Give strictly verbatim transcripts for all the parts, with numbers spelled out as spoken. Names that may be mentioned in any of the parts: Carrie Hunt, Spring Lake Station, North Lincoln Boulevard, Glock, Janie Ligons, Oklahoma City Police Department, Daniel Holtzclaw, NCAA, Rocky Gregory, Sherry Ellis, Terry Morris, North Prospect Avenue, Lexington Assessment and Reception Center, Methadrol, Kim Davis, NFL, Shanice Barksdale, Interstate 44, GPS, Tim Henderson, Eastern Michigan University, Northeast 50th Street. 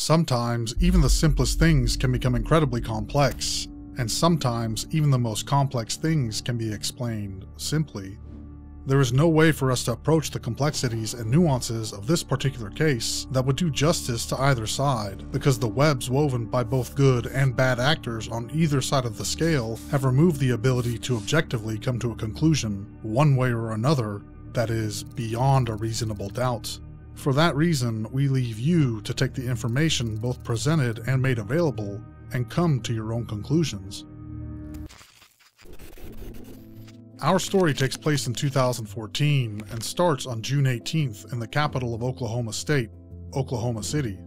Sometimes, even the simplest things can become incredibly complex, and sometimes even the most complex things can be explained simply. There is no way for us to approach the complexities and nuances of this particular case that would do justice to either side, because the webs woven by both good and bad actors on either side of the scale have removed the ability to objectively come to a conclusion, one way or another, that is, beyond a reasonable doubt. For that reason, we leave you to take the information both presented and made available and come to your own conclusions. Our story takes place in two thousand fourteen and starts on June eighteenth in the capital of Oklahoma State, Oklahoma City.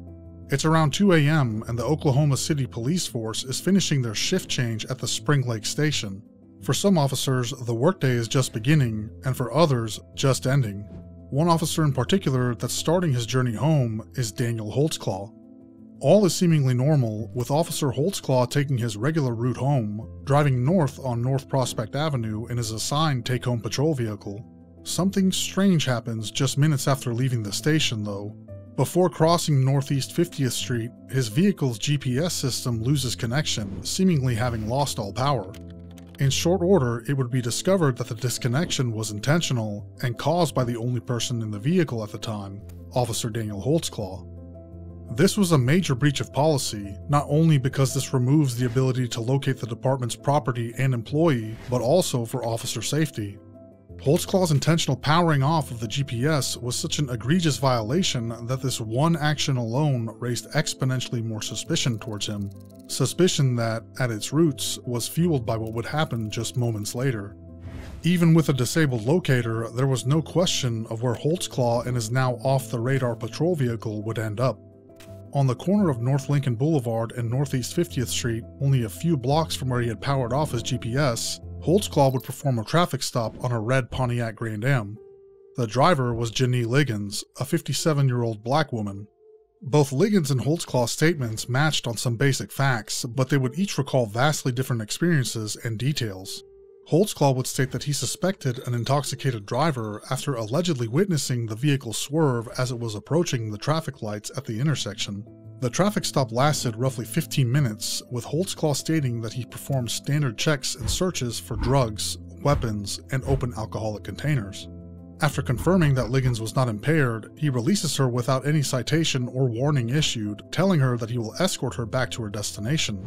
It's around two A M and the Oklahoma City Police Force is finishing their shift change at the Spring Lake Station. For some officers, the workday is just beginning, and for others, just ending. One officer in particular that's starting his journey home is Daniel Holtzclaw. All is seemingly normal, with Officer Holtzclaw taking his regular route home, driving north on North Prospect Avenue in his assigned take-home patrol vehicle. Something strange happens just minutes after leaving the station, though. Before crossing Northeast fiftieth Street, his vehicle's G P S system loses connection, seemingly having lost all power. In short order, it would be discovered that the disconnection was intentional and caused by the only person in the vehicle at the time, Officer Daniel Holtzclaw. This was a major breach of policy, not only because this removes the ability to locate the department's property and employee, but also for officer safety. Holtzclaw's intentional powering off of the G P S was such an egregious violation that this one action alone raised exponentially more suspicion towards him. Suspicion that, at its roots, was fueled by what would happen just moments later. Even with a disabled locator, there was no question of where Holtzclaw and his now off-the-radar patrol vehicle would end up. On the corner of North Lincoln Boulevard and Northeast fiftieth Street, only a few blocks from where he had powered off his G P S, Holtzclaw would perform a traffic stop on a red Pontiac Grand Am. The driver was Janie Ligons, a fifty-seven-year-old black woman. Both Ligons and Holtzclaw's statements matched on some basic facts, but they would each recall vastly different experiences and details. Holtzclaw would state that he suspected an intoxicated driver after allegedly witnessing the vehicle swerve as it was approaching the traffic lights at the intersection. The traffic stop lasted roughly fifteen minutes, with Holtzclaw stating that he performed standard checks and searches for drugs, weapons, and open alcoholic containers. After confirming that Ligons was not impaired, he releases her without any citation or warning issued, telling her that he will escort her back to her destination.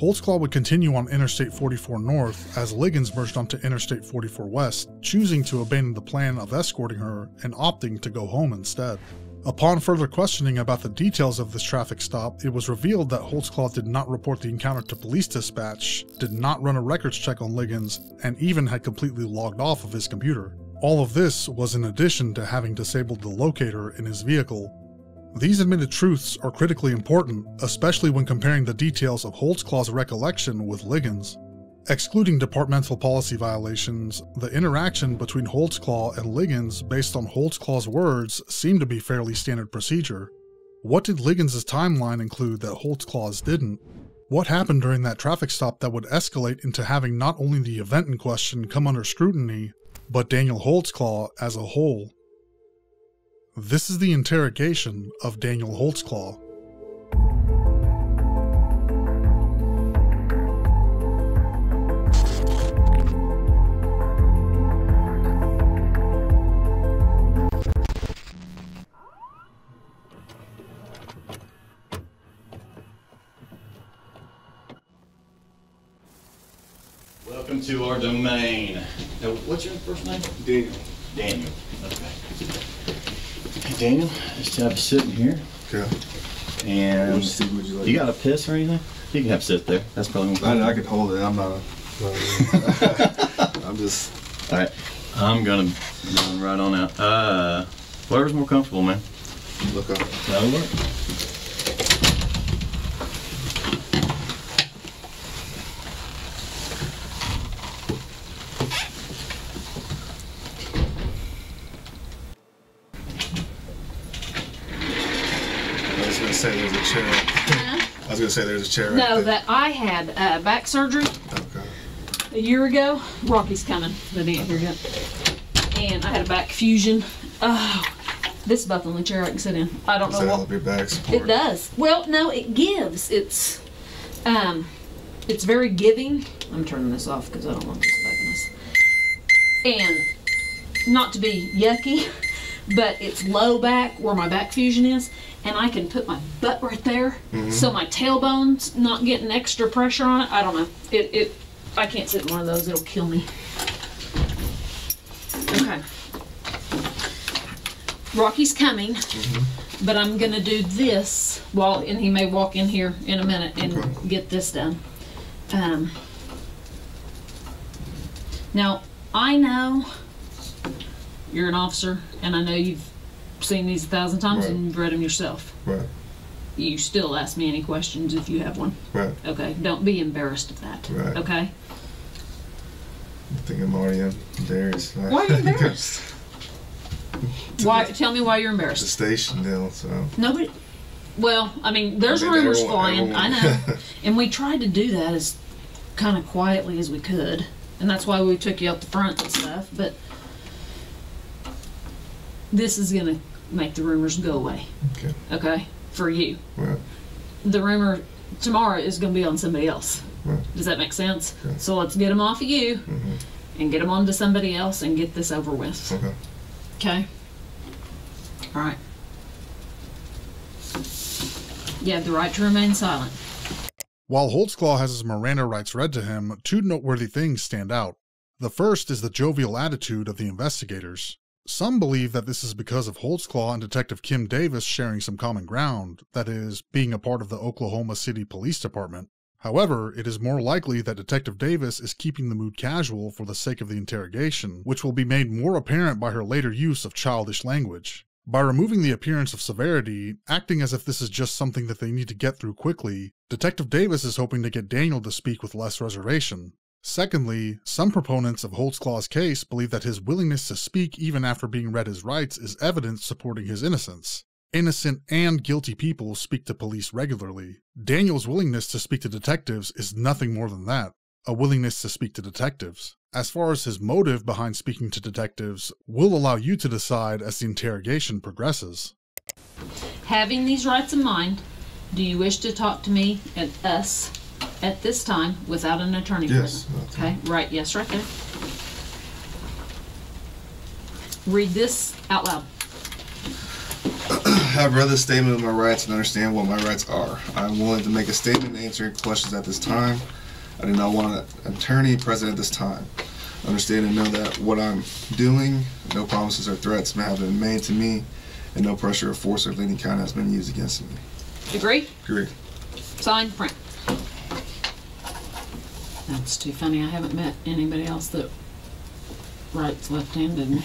Holtzclaw would continue on Interstate forty-four North as Ligons merged onto Interstate forty-four West, choosing to abandon the plan of escorting her and opting to go home instead. Upon further questioning about the details of this traffic stop, it was revealed that Holtzclaw did not report the encounter to police dispatch, did not run a records check on Ligons, and even had completely logged off of his computer. All of this was in addition to having disabled the locator in his vehicle. These admitted truths are critically important, especially when comparing the details of Holtzclaw's recollection with Ligons. Excluding departmental policy violations, the interaction between Holtzclaw and Ligons based on Holtzclaw's words seemed to be fairly standard procedure. What did Ligons' timeline include that Holtzclaw's didn't? What happened during that traffic stop that would escalate into having not only the event in question come under scrutiny, but Daniel Holtzclaw as a whole? This is the interrogation of Daniel Holtzclaw. Welcome to our domain. Now, what's your first name? Daniel. Daniel. Okay. Daniel, just have a sit in here. Okay. And we'll see what you, like. You got a piss or anything? You can have a sit there. That's probably more I, I could hold it. I'm not a... Not a I'm just... All right. I'm going to run right on out. Uh, whatever's more comfortable, man. Look up. That'll work. I was going to say there's a chair. No, right but I had uh, back surgery okay. a year ago. Rocky's coming, but he ain't here yet. And I had a back fusion. Oh, This is about the only chair I can sit in. I don't know what it does. Well, no, it gives. It's um, it's very giving. I'm turning this off because I don't want this bugging us. And not to be yucky, but it's low back where my back fusion is, and I can put my butt right there, mm-hmm. so my tailbone's not getting extra pressure on it. I don't know. It it I can't sit in one of those. It'll kill me. Okay. Rocky's coming, mm-hmm. but I'm gonna do this while, and he may walk in here in a minute and okay. get this done. Um, now I know you're an officer, and I know you've seen these a thousand times right. and you've read them yourself. Right. You still ask me any questions if you have one. Right. Okay. Don't be embarrassed of that. Right. Okay. I think I'm already embarrassed. Why are you embarrassed? Why? The, tell me why you're embarrassed. The station deal. So nobody. Well, I mean, there's I mean, rumors flying. I know, and we tried to do that as kind of quietly as we could, and that's why we took you out the front and stuff. But this is gonna make the rumors go away. Okay. Okay. For you. Right. The rumor tomorrow is gonna be on somebody else. Right. Does that make sense? Okay. So let's get them off of you, mm-hmm. and get them onto somebody else, and get this over with. Okay. Okay. All right. You have the right to remain silent. While Holtzclaw has his Miranda rights read to him, two noteworthy things stand out. The first is the jovial attitude of the investigators. Some believe that this is because of Holtzclaw and Detective Kim Davis sharing some common ground, that is, being a part of the Oklahoma City Police Department. However, it is more likely that Detective Davis is keeping the mood casual for the sake of the interrogation, which will be made more apparent by her later use of childish language. By removing the appearance of severity, acting as if this is just something that they need to get through quickly, Detective Davis is hoping to get Daniel to speak with less reservation. Secondly, some proponents of Holtzclaw's case believe that his willingness to speak even after being read his rights is evidence supporting his innocence. Innocent and guilty people speak to police regularly. Daniel's willingness to speak to detectives is nothing more than that, a willingness to speak to detectives. As far as his motive behind speaking to detectives, we'll allow you to decide as the interrogation progresses. Having these rights in mind, do you wish to talk to me and us at this time without an attorney? Yes. Okay, right, yes, right there. Read this out loud. I've read the statement of my rights and understand what my rights are. I'm willing to make a statement and answer questions at this time. I do not want an attorney present at this time. Understand and know that what I'm doing, no promises or threats have been made to me, and no pressure or force or leading kind has been used against me. Agree? Agree. Sign, print. That's too funny. I haven't met anybody else that writes left-handed.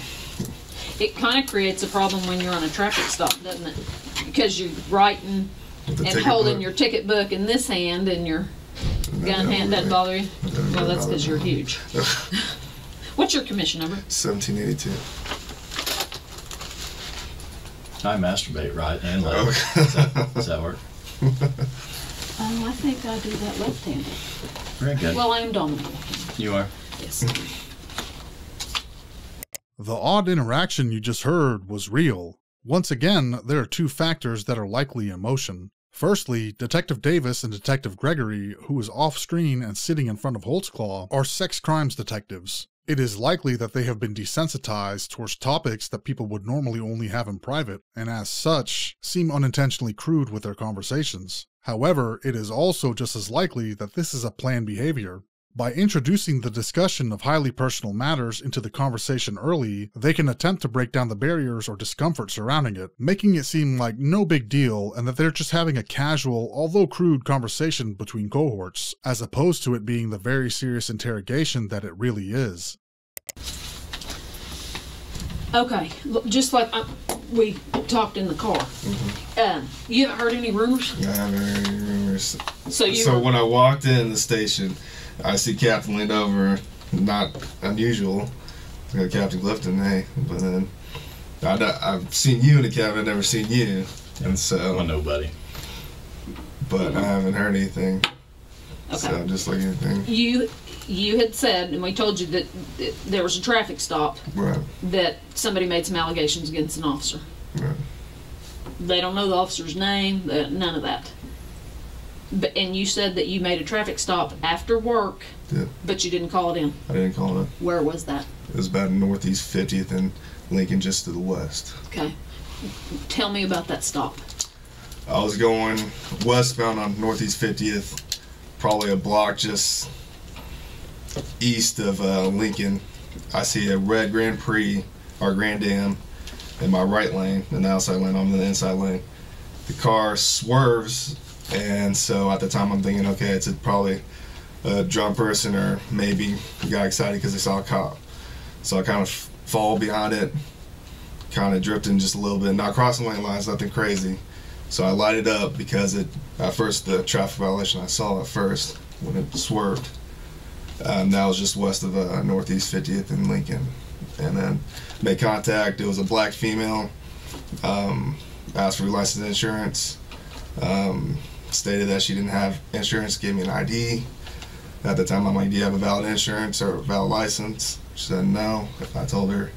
It kind of creates a problem when you're on a traffic stop, doesn't it? Because you're writing and holding book. your ticket book in this hand and your and gun hand. Doesn't bother you? That well, that's because you're huge. What's your commission number? seventeen eighty-two. I masturbate right and left. Does that, does that work? Oh, I think I do that left-handed. Very good. Well, I am dominant. You are? Yes. The odd interaction you just heard was real. Once again, there are two factors that are likely in motion. Firstly, Detective Davis and Detective Gregory, who is off-screen and sitting in front of Holtzclaw, are sex crimes detectives. It is likely that they have been desensitized towards topics that people would normally only have in private, and as such, seem unintentionally crude with their conversations. However, it is also just as likely that this is a planned behavior. By introducing the discussion of highly personal matters into the conversation early, they can attempt to break down the barriers or discomfort surrounding it, making it seem like no big deal and that they're just having a casual, although crude, conversation between cohorts, as opposed to it being the very serious interrogation that it really is. Okay, just like I, we talked in the car, mm-hmm. uh, you haven't heard any rumors? I haven't heard any rumors. So, you so when I walked in the station, I see Captain leaned over, not unusual. I got Captain Clifton, hey, but then I, I've seen you in the cabin, I've never seen you, and so. Well, nobody. But I haven't heard anything. Okay. So just like anything. You, you had said, and we told you that there was a traffic stop. Right. That somebody made some allegations against an officer. Right. They don't know the officer's name, none of that. But, and you said that you made a traffic stop after work, yeah. but you didn't call it in. I didn't call it in. Where was that? It was about Northeast fiftieth and Lincoln, just to the west. Okay. Tell me about that stop. I was going westbound on Northeast fiftieth, probably a block just east of uh, Lincoln. I see a red Grand Prix, or Grand Am, in my right lane, in the outside lane. I'm in the inside lane. The car swerves, and so at the time I'm thinking, okay, it's a, probably a drunk person, or maybe got excited because they saw a cop. So I kind of fall behind it, kind of drifting just a little bit, not crossing lane lines, nothing crazy. So I lighted up because it, at first the traffic violation I saw at first when it swerved, um, that was just west of uh, Northeast fiftieth and Lincoln. And then made contact. It was a black female. Um, asked for license insurance. Um, stated that she didn't have insurance. Gave me an I D. At the time, I'm like, "Do you have a valid insurance or a valid license?" She said no. I told her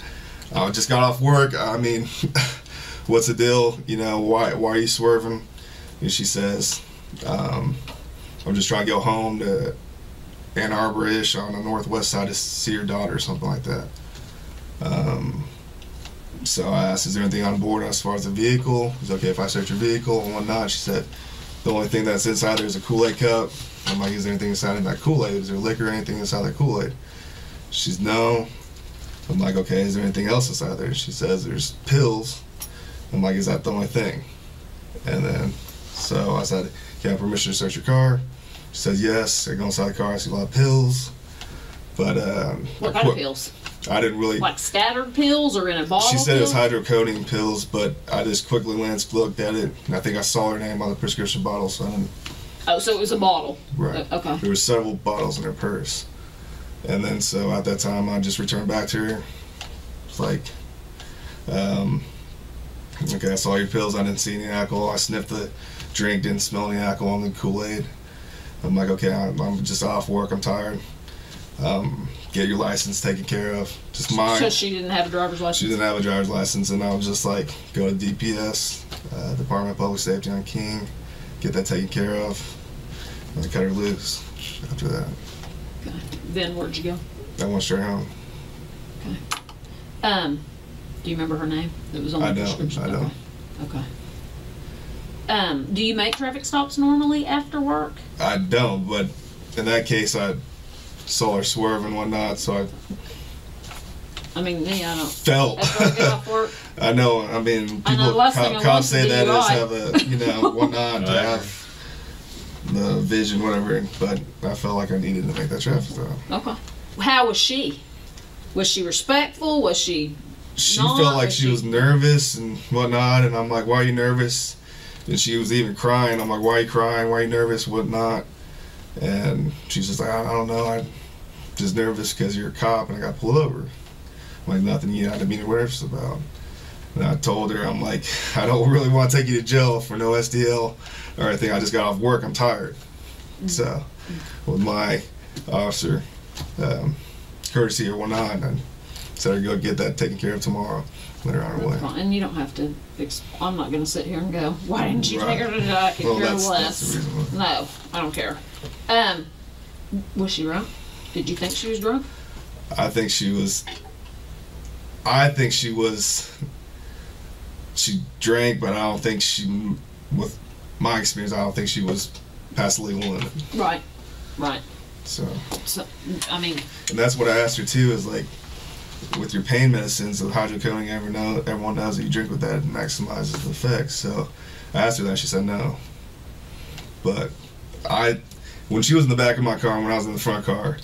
I just got off work. I mean, what's the deal? You know, why why are you swerving? And she says, um, "I'm just trying to go home to Ann Arbor-ish on the northwest side to see her daughter," or something like that. Um, so I asked, "Is there anything on board as far as the vehicle? Is it okay if I search your vehicle and whatnot?" She said, "The only thing that's inside there is a Kool-Aid cup." I'm like, "Is there anything inside in that Kool-Aid? Is there liquor or anything inside that Kool-Aid?" She's no. I'm like, "Okay, is there anything else inside there?" She says, "There's pills." I'm like, "Is that the only thing?" And then, so I said, "Can I have permission to search your car?" She says, "Yes." I go inside the car, I see a lot of pills. But, um, what kind of pills? I didn't really... Like scattered pills or in a bottle? She said pills? It was hydrocodone pills, but I just quickly glanced, looked at it, and I think I saw her name on the prescription bottle, so I didn't... Oh, so it was a bottle? Right. Uh, okay. There were several bottles in her purse. And then, so at that time, I just returned back to her. It's like, um, okay, I saw your pills, I didn't see any alcohol. I sniffed the drink, didn't smell any alcohol in the Kool-Aid. I'm like, okay, I'm, I'm just off work, I'm tired. Um, get your license taken care of. Just mine. So she didn't have a driver's license? She didn't have a driver's license, and I was just like, go to D P S, uh, Department of Public Safety on King, get that taken care of, and I cut her loose after that. Okay. Then where'd you go? I went straight home. Okay. Um, do you remember her name? It was on the I don't, prescription. I don't. Okay. okay. Um, do you make traffic stops normally after work? I don't, but in that case, I... saw her swerve and whatnot, so I. I mean, me, I don't. Felt. I, I know. I mean, people I cops say that is have a you know whatnot to have the vision, whatever. But I felt like I needed to make that traffic stop. Okay. How was she? Was she respectful? Was she? She not? felt like was she, she was nervous and whatnot, and I'm like, "Why are you nervous?" And she was even crying. I'm like, "Why are you crying? Why are you nervous? Whatnot." And she's just like, I don't know, I'm just nervous because you're a cop and I got pulled over. I'm like, nothing you had to be nervous about. And I told her, I'm like, I don't really want to take you to jail for no S D L or anything. I just got off work, I'm tired. So, with my officer, um, courtesy or whatnot, I said, go get that taken care of tomorrow. Let her on her way. And you don't have to, I'm not going to sit here and go, why didn't you right. take her to jail? Well, that's, that's the reason why. No, I don't care. Um, was she drunk? Did you think she was drunk? I think she was. I think she was. She drank, but I don't think she. With my experience, I don't think she was past the legal limit. Right, right. So. So, I mean. And that's what I asked her too. Is like, with your pain medicines, the hydrocodone, everyone knows, everyone knows that you drink with that it maximizes the effects. So, I asked her that. She said no. But, I. When she was in the back of my car and when I was in the front car,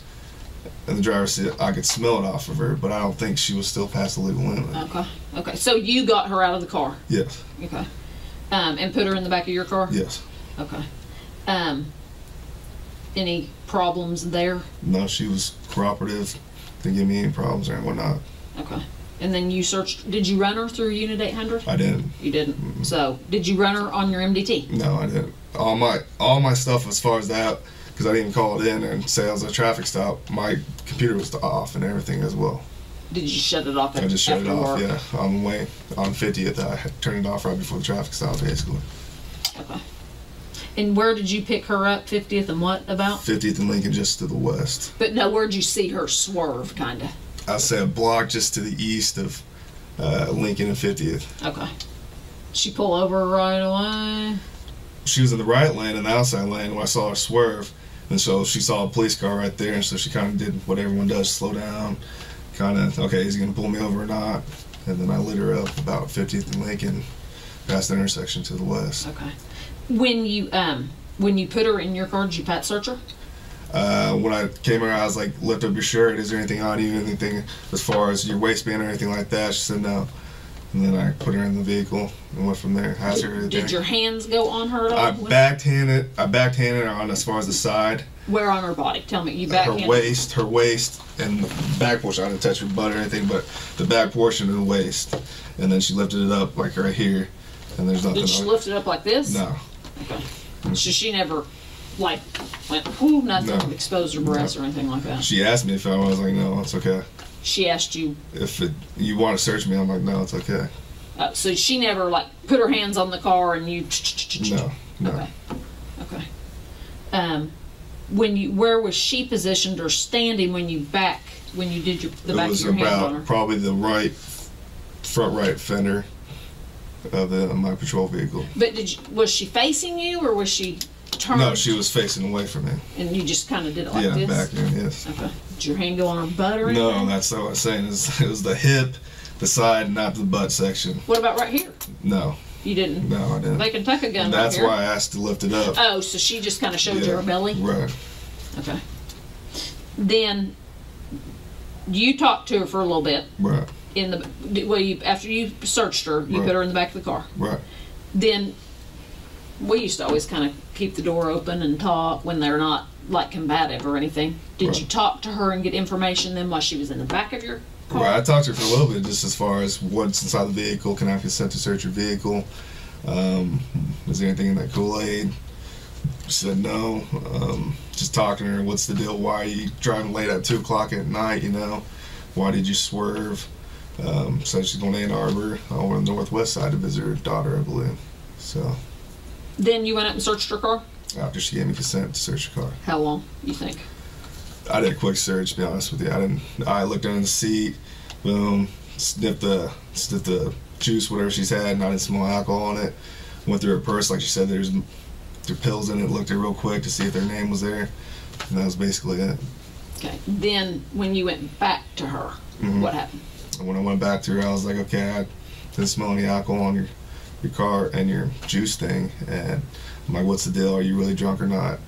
in the driver's seat, I could smell it off of her, but I don't think she was still past the legal limit. Okay. Okay. So you got her out of the car? Yes. Okay. Um, and put her in the back of your car? Yes. Okay. Um, any problems there? No, she was cooperative. Didn't give me any problems or whatnot. Okay. And then you searched, did you run her through Unit eight hundred? I didn't. You didn't. Mm-hmm. So, did you run her on your M D T? No, I didn't. All my all my stuff as far as that, because I didn't call it in and say I was a traffic stop, my computer was off and everything as well. Did you shut it off? I just shut it off, work? yeah. On way, on fiftieth, I turned it off right before the traffic stop, basically. Okay. And where did you pick her up, fiftieth and what about? fiftieth and Lincoln, just to the west. But no, where'd you see her swerve, kind of? I said a block just to the east of uh, Lincoln and fiftieth. Okay. Did she pull over right away? She was in the right lane and the outside lane when I saw her swerve. And so she saw a police car right there, and so she kind of did what everyone does, slow down. Kind of, okay, is he going to pull me over or not? And then I lit her up about fiftieth and Lincoln, past the intersection to the west. Okay. When you um when you put her in your car, did you pat search her? Uh, when I came around, I was like, lift up your shirt. Is there anything on you? Anything as far as your waistband or anything like that? She said no. And then I put her in the vehicle and went from there. Did, her did your hands go on her at all? I backhanded, I backhanded her on as far as the side. Where on her body? Tell me. You backhanded her waist, her waist, and the back portion. I didn't touch her butt or anything, but the back portion of the waist. And then she lifted it up like right here, and there's nothing. Did she lift it up like this? No. Okay. So she never, like, went, whoo, nothing, no. exposed her breasts no. or anything like that? She asked me if I was like, no, it's okay. She asked you if it, you want to search me. I'm like, no, it's okay. Uh, so she never like put her hands on the car and you. No, no. Okay. Okay. Um, when you, where was she positioned or standing when you back when you did your the back of your hand on her? It was about probably the right front right fender of the of my patrol vehicle. But did you, was she facing you or was she turned? No, she was facing away from me. And you just kind of did it like yeah, this. Yeah, back in, yes. Okay. Did your hand go on her butt or anything? No, that's what I was saying. It was, it was the hip, the side, not the butt section. What about right here? No. You didn't? No, I didn't. They can tuck a gun and right that's here. Why I asked to lift it up. Oh, so she just kind of showed yeah, you her belly? Right. Okay. Then you talked to her for a little bit. Right. In the, well, you, after you searched her, you right. put her in the back of the car. Right. Then we used to always kind of keep the door open and talk when they're not like combative or anything. Did right. you talk to her and get information then while she was in the back of your car? Right, I talked to her for a little bit just as far as what's inside the vehicle, can I have consent to search your vehicle, um, is there anything in that Kool-Aid? She said no. Um, just talking to her, what's the deal, why are you driving late at two o'clock at night, you know, why did you swerve? Um, so she's going to Ann Arbor over on the northwest side to visit her daughter, I believe. So. Then you went up and searched her car? After she gave me consent to search her car. How long, you think? I did a quick search, to be honest with you. I didn't. I looked under the seat, boom, sniffed the, sniffed the juice, whatever she's had, and I didn't smell alcohol in it. Went through her purse, like she said, there's there pills in it. Looked at it real quick to see if their name was there, and that was basically it. Okay. Then when you went back to her, mm-hmm. what happened? When I went back to her, I was like, okay, I didn't smell any alcohol on your your car and your juice thing, and I'm like, what's the deal? Are you really drunk or not?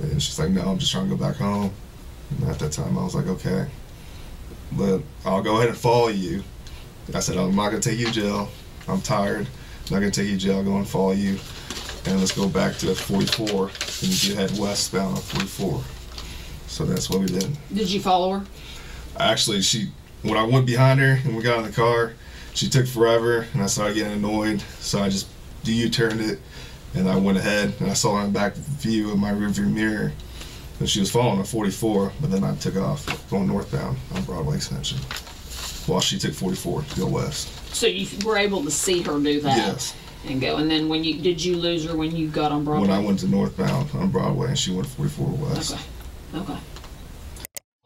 And she's like, no, I'm just trying to go back home. And at that time, I was like, okay, but I'll go ahead and follow you. I said, I'm not going to take you to jail. I'm tired. I'm not going to take you to jail. I'll go and follow you. And let's go back to forty-four. And you head westbound on forty-four. So that's what we did. Did you follow her? Actually, she, when I went behind her and we got in the car, she took forever, and I started getting annoyed. So I just U-turned it. And I went ahead and I saw her in the back view of my rearview mirror. And she was following a forty-four, but then I took off going northbound on Broadway Extension while she took forty-four to go west. So you were able to see her do that? Yes. And go. And then when you did you lose her when you got on Broadway? When I went to northbound on Broadway and she went forty-four west. Okay. Okay.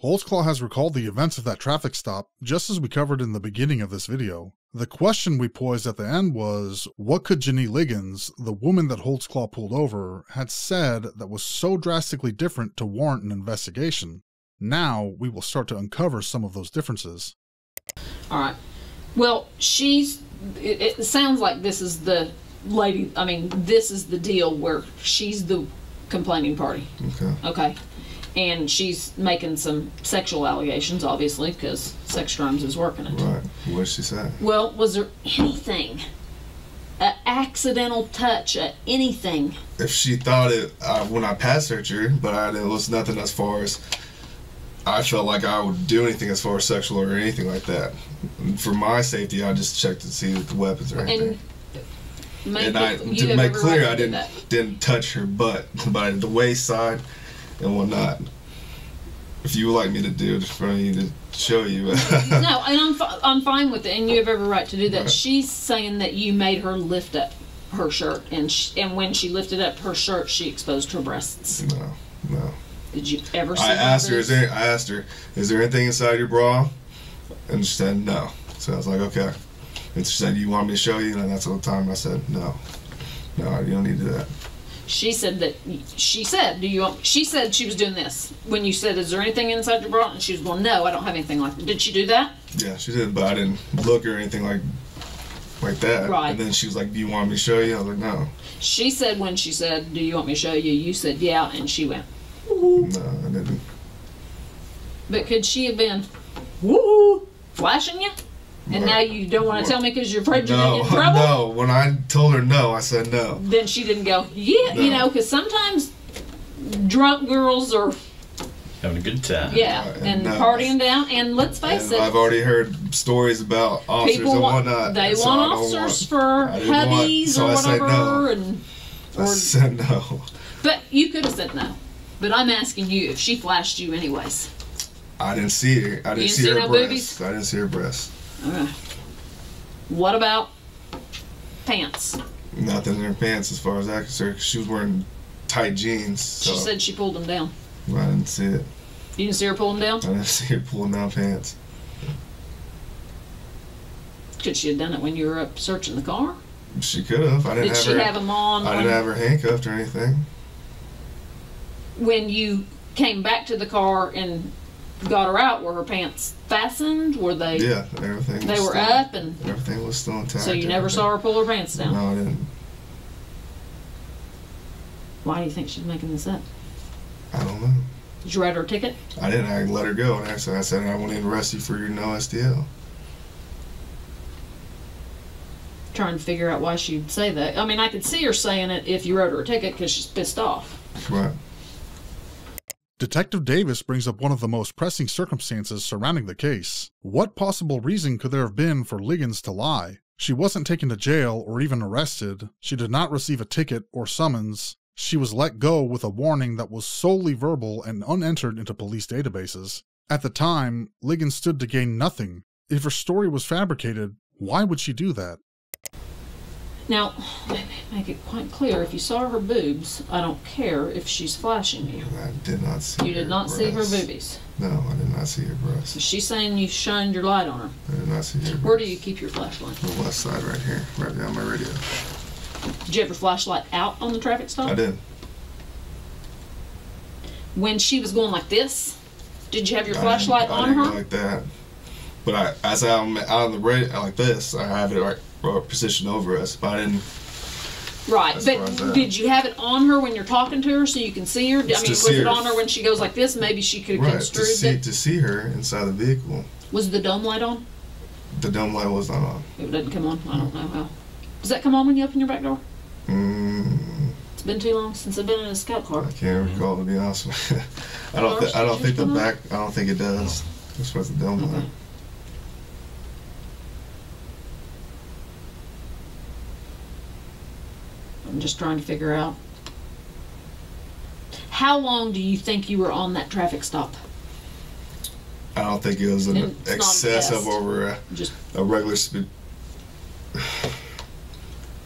Holtzclaw has recalled the events of that traffic stop, just as we covered in the beginning of this video. The question we posed at the end was, what could Janie Ligons, the woman that Holtzclaw pulled over, had said that was so drastically different to warrant an investigation? Now we will start to uncover some of those differences. All right. Well, she's, it, it sounds like this is the lady, I mean, this is the deal where she's the complaining party. Okay. Okay. And she's making some sexual allegations, obviously, because sex crimes is working it. Right. What did she say? Well, was there anything, an accidental touch, a anything? If she thought it, uh, when I passed her, but I, it was nothing as far as I felt like I would do anything as far as sexual or anything like that. For my safety, I just checked to see if the weapons or anything. And and I, to make clear, I didn't didn't touch her butt, but the waist side and whatnot. if you would like me to do it for you to show you. no, and I'm fi I'm fine with it, and you have every right to do that. Right. She's saying that you made her lift up her shirt, and sh and when she lifted up her shirt, she exposed her breasts. No, no. Did you ever see I asked her, is there, I asked her, is there anything inside your bra? And she said no. So I was like, okay. And she said, you want me to show you? And that's all the time I said, no. No, you don't need to do that. She said that, she said, do you want, she said she was doing this. When you said, is there anything inside your bra? And she was, well, no, I don't have anything like that. Did she do that? Yeah, she did, but I didn't look or anything like like that. Right. And then she was like, do you want me to show you? I was like, no. She said when she said, do you want me to show you? You said, yeah, and she went, woo-hoo. No, I didn't. But could she have been, woo-hoo, flashing you? And well, now you don't want to well, tell me because you're afraid you're no, going to get in trouble? No, when I told her no, I said no. Then she didn't go, yeah, no. You know, because sometimes drunk girls are having a good time. Yeah, right, and, and no, partying down. And let's face and it. I've already heard stories about officers people want, and whatnot. They and so want officers want, for hubbies want, so or whatever. No. And, or, I said no. But you could have said no. But I'm asking you if she flashed you anyways. I didn't see her. I didn't, didn't see, see her no breasts. Boobies? I didn't see her breasts. All right. What about pants? Nothing in her pants as far as I'm concerned. She was wearing tight jeans. So. She said she pulled them down. Well, I didn't see it. You didn't see her pull them down? I didn't see her pulling down pants. Could she have done it when you were up searching the car? She could have. I didn't Did have she her, have them on? I didn't have her handcuffed or anything. When you came back to the car and got her out, were her pants fastened? Were they? Yeah, everything. They was were still, up and everything was still intact. So you never everything. saw her pull her pants down? No, I didn't. Why do you think she's making this up? I don't know. Did you write her a ticket? I didn't. I let her go, and I said, I said, I want to arrest you for your no S D L. Trying to figure out why she'd say that. I mean, I could see her saying it if you wrote her a ticket because she's pissed off. Right. Detective Davis brings up one of the most pressing circumstances surrounding the case. What possible reason could there have been for Ligons to lie? She wasn't taken to jail or even arrested. She did not receive a ticket or summons. She was let go with a warning that was solely verbal and unentered into police databases. At the time, Ligons stood to gain nothing. If her story was fabricated, why would she do that? Now, make it quite clear, if you saw her boobs, I don't care if she's flashing you. I did not see her You did not breasts. see her boobies? No, I did not see her breasts. So she's saying you shined your light on her? I did not see her breasts. Where do you keep your flashlight? The left side right here, right down my radio. Did you have your flashlight out on the traffic stop? I did. When she was going like this, did you have your I flashlight on her? I like that. But I, as I'm out of the radio like this, I have it right position over us, but I didn't. Right, but did you have it on her when you're talking to her so you can see her? I mean, was it on her when she goes like this? Maybe she could have construed it. To see her inside the vehicle. Was the dome light on? The dome light was not on. It doesn't come on? I don't know how. Does that come on when you open your back door? Mm. It's been too long since I've been in a scout car. I can't recall, to be honest with you. I don't, I don't think the back, I don't think it does. That's what's the dome light. I'm just trying to figure out. How long do you think you were on that traffic stop? I don't think it was an excess of over a, just a regular speed.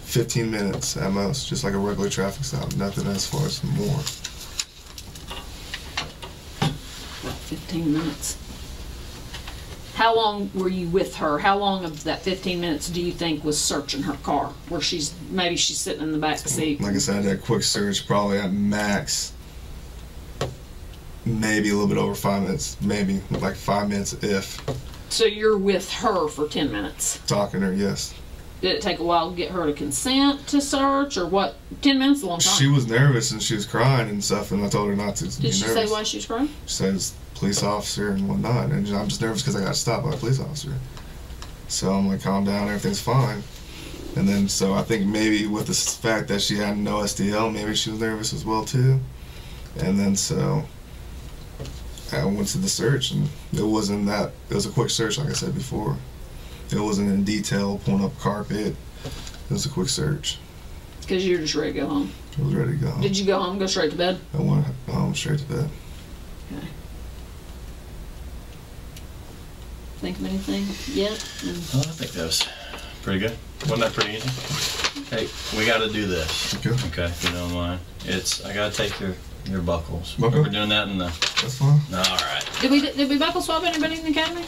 fifteen minutes at most, just like a regular traffic stop. Nothing as far as more. fifteen minutes. How long were you with her? How long of that fifteen minutes do you think was searching her car? Where she's, maybe she's sitting in the back seat. Like I said, that quick search probably at max, maybe a little bit over five minutes, maybe like five minutes if. So you're with her for ten minutes? Talking to her, yes. Did it take a while to get her to consent to search or what? ten minutes is a long time. She was nervous and she was crying and stuff, and I told her not to Did be she nervous. say why she was crying? She says, police officer and whatnot, and I'm just nervous because I got stopped by a police officer. So I'm like, calm down, everything's fine. And then, so I think maybe with the fact that she had no S D L, maybe she was nervous as well too. And then so I went to the search, and it wasn't that, it was a quick search like I said before. It wasn't in detail, pulling up carpet. It was a quick search. Because you were just ready to go home? I was ready to go home. Did you go home, go straight to bed? I went home straight to bed. Okay. Think of anything yet? Mm. Well, I think that was pretty good. Wasn't that pretty easy? Hey, we got to do this. Okay. Okay, if you don't mind. It's, I got to take your, your buckles. Buckle? We're doing that in the... That's fine. All right. Did we, did we buckle swap anybody in the academy?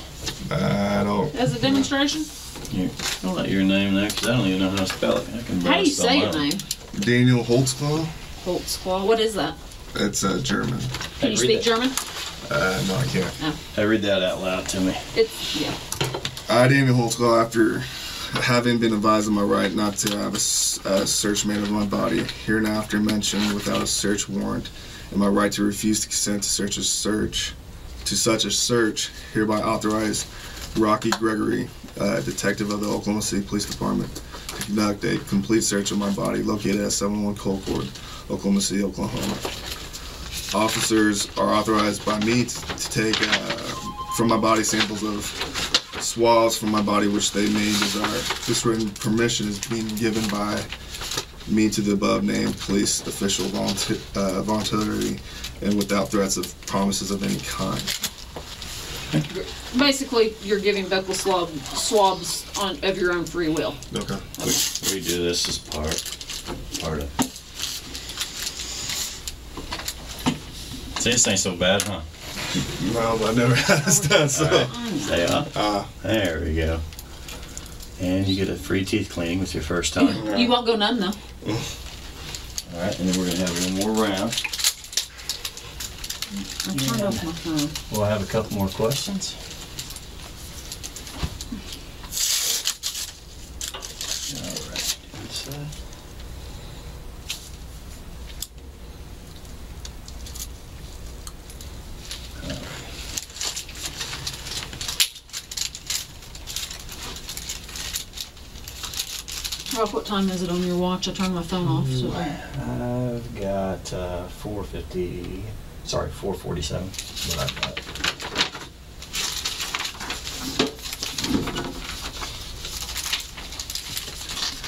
I don't... As a demonstration? Yeah. I'll let your name there, because I don't even know how to spell it. I can how do you say your name? Daniel Holtzclaw. Holtzclaw. What is that? It's uh, German. Can hey, you speak that. German? Uh, no, I can't. Oh. Hey, read that out loud to me. It's, yeah. I, Daniel Holtzclaw, after having been advised of my right not to have a, a search made of my body, hereinafter mentioned without a search warrant, and my right to refuse to consent to search a search, to such a search, hereby authorize Rocky Gregory, uh, detective of the Oklahoma City Police Department, to conduct a complete search of my body located at seven oh one Colcord, Oklahoma City, Oklahoma. Officers are authorized by me to, to take uh, from my body samples of swabs from my body which they may desire. This written permission is being given by me to the above named police official volunteer, uh, voluntarily and without threats of promises of any kind. Basically, you're giving buckle swab, swabs on, of your own free will. Okay. We, we do this as part, part of it. See, this ain't so bad, huh? Well, I never had this done, so. Right. Stay up. Uh, there we go. And you get a free teeth cleaning with your first time. You, you won't go numb, though. All right, and then we're going to have one more round. I'm trying to open my phone. We'll have a couple more questions. All right. So. Ralph, what time is it on your watch? I turned my phone off. So I've got uh, four fifty, sorry, four forty-seven. What I've got.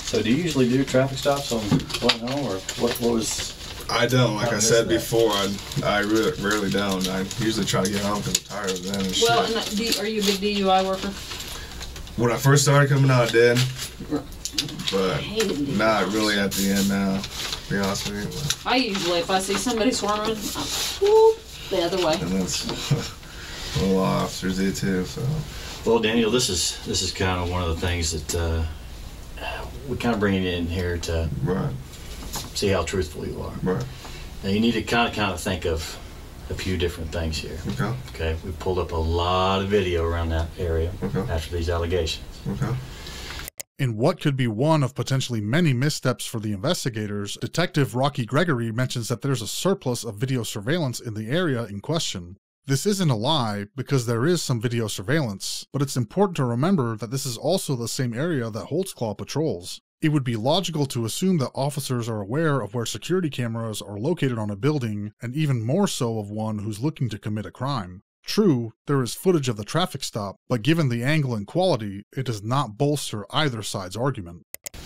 So do you usually do traffic stops on one oh, or what, what was... I don't. Like I said that? before, I, I re rarely don't. I usually try to get home because I'm tired of them and well, shit. Well, and that, are you a big D U I worker? When I first started coming out, I did. Right. But not really at the end now, to be honest with you. But. I usually, if I see somebody swarming, I'm whoop, the other way. And that's what a lot of officers do too. So. Well, Daniel, this is this is kind of one of the things that uh, we kind of bring it in here to right. see how truthful you are. Right. Now you need to kind of kind of think of a few different things here. Okay. Okay. We pulled up a lot of video around that area okay. after these allegations. Okay. In what could be one of potentially many missteps for the investigators, Detective Rocky Gregory mentions that there's a surplus of video surveillance in the area in question. This isn't a lie, because there is some video surveillance, but it's important to remember that this is also the same area that Holtzclaw patrols. It would be logical to assume that officers are aware of where security cameras are located on a building, and even more so of one who's looking to commit a crime. True, there is footage of the traffic stop, but given the angle and quality, it does not bolster either side's argument.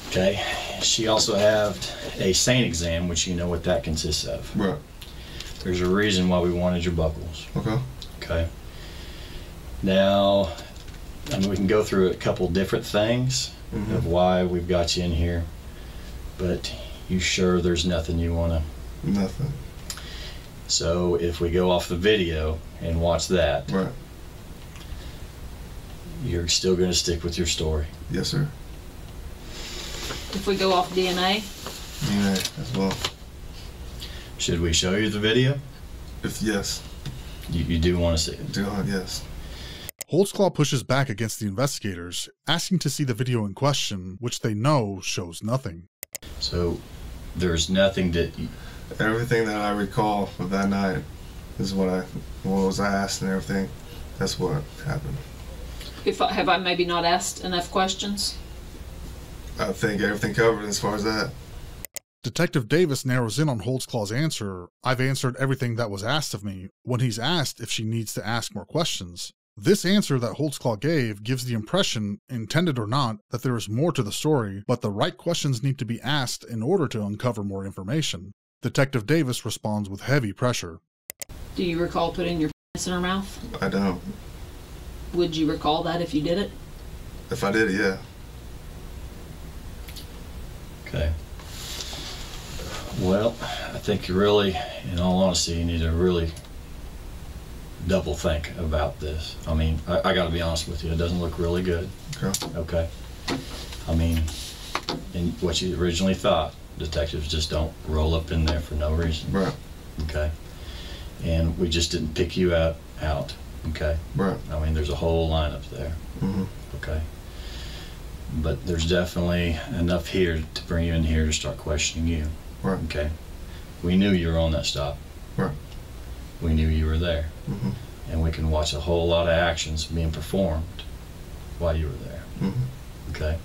Okay, she also had a stain exam, which you know what that consists of. Right. There's a reason why we wanted your buckles. Okay. Okay. Now, I mean, we can go through a couple different things mm-hmm. of why we've got you in here, but you sure there's nothing you want to... Nothing. So if we go off the video and watch that, right. you're still going to stick with your story. Yes, sir. If we go off D N A? D N A as well. Should we show you the video? If yes. You, you do want to see it? Do I, yes. Holtzclaw pushes back against the investigators, asking to see the video in question, which they know shows nothing. So there's nothing that... You, everything that I recall of that night is what I, what was I asked and everything. That's what happened. If I, have I maybe not asked enough questions? I think everything covered as far as that. Detective Davis narrows in on Holtzclaw's answer, "I've answered everything that was asked of me," when he's asked if she needs to ask more questions. This answer that Holtzclaw gave gives the impression, intended or not, that there is more to the story, but the right questions need to be asked in order to uncover more information. Detective Davis responds with heavy pressure. Do you recall putting your penis in her mouth? I don't. Would you recall that if you did it? If I did it, yeah. Okay. Well, I think you really, in all honesty, you need to really double think about this. I mean, I, I got to be honest with you, it doesn't look really good. Okay. Okay. I mean, in what you originally thought, detectives just don't roll up in there for no reason. Right. Okay. And we just didn't pick you out. out. Okay. Right. I mean, there's a whole lineup there. Mm-hmm. Okay. But there's definitely enough here to bring you in here to start questioning you. Right. Okay. We knew you were on that stop. Right. We knew you were there. Mm-hmm. And we can watch a whole lot of actions being performed while you were there. Mm-hmm. Okay.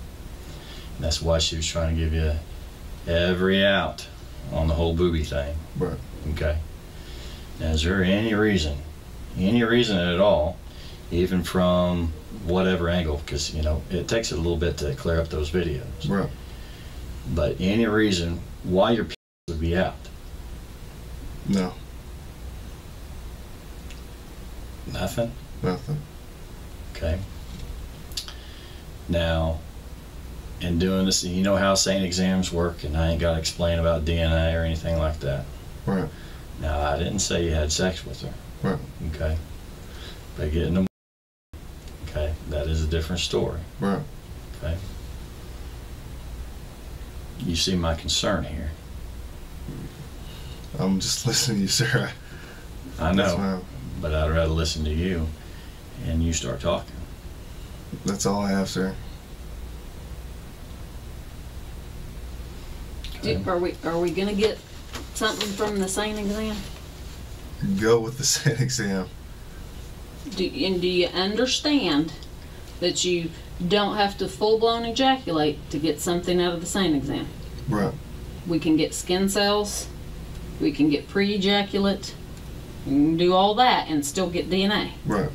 And that's why she was trying to give you every out on the whole booby thing. Right. Okay. Now, is there any reason, any reason at all, even from whatever angle, because, you know, it takes a little bit to clear up those videos. Right. But any reason why your people would be out? No. Nothing? Nothing. Okay. Now, in doing this, you know how sane exams work, and I ain't got to explain about D N A or anything like that. Right. Now, I didn't say you had sex with her. Right. Okay. But getting them, okay, that is a different story. Right. Okay. You see my concern here. I'm just listening to you, sir. I, I know, but I'd rather listen to you and you start talking. That's all I have, sir. Okay. Are we are we gonna get something from the sane exam? Go with the sane exam. Do, and do you understand that you don't have to full-blown ejaculate to get something out of the sane exam? Right. We can get skin cells, we can get pre-ejaculate, we can do all that and still get D N A. Right.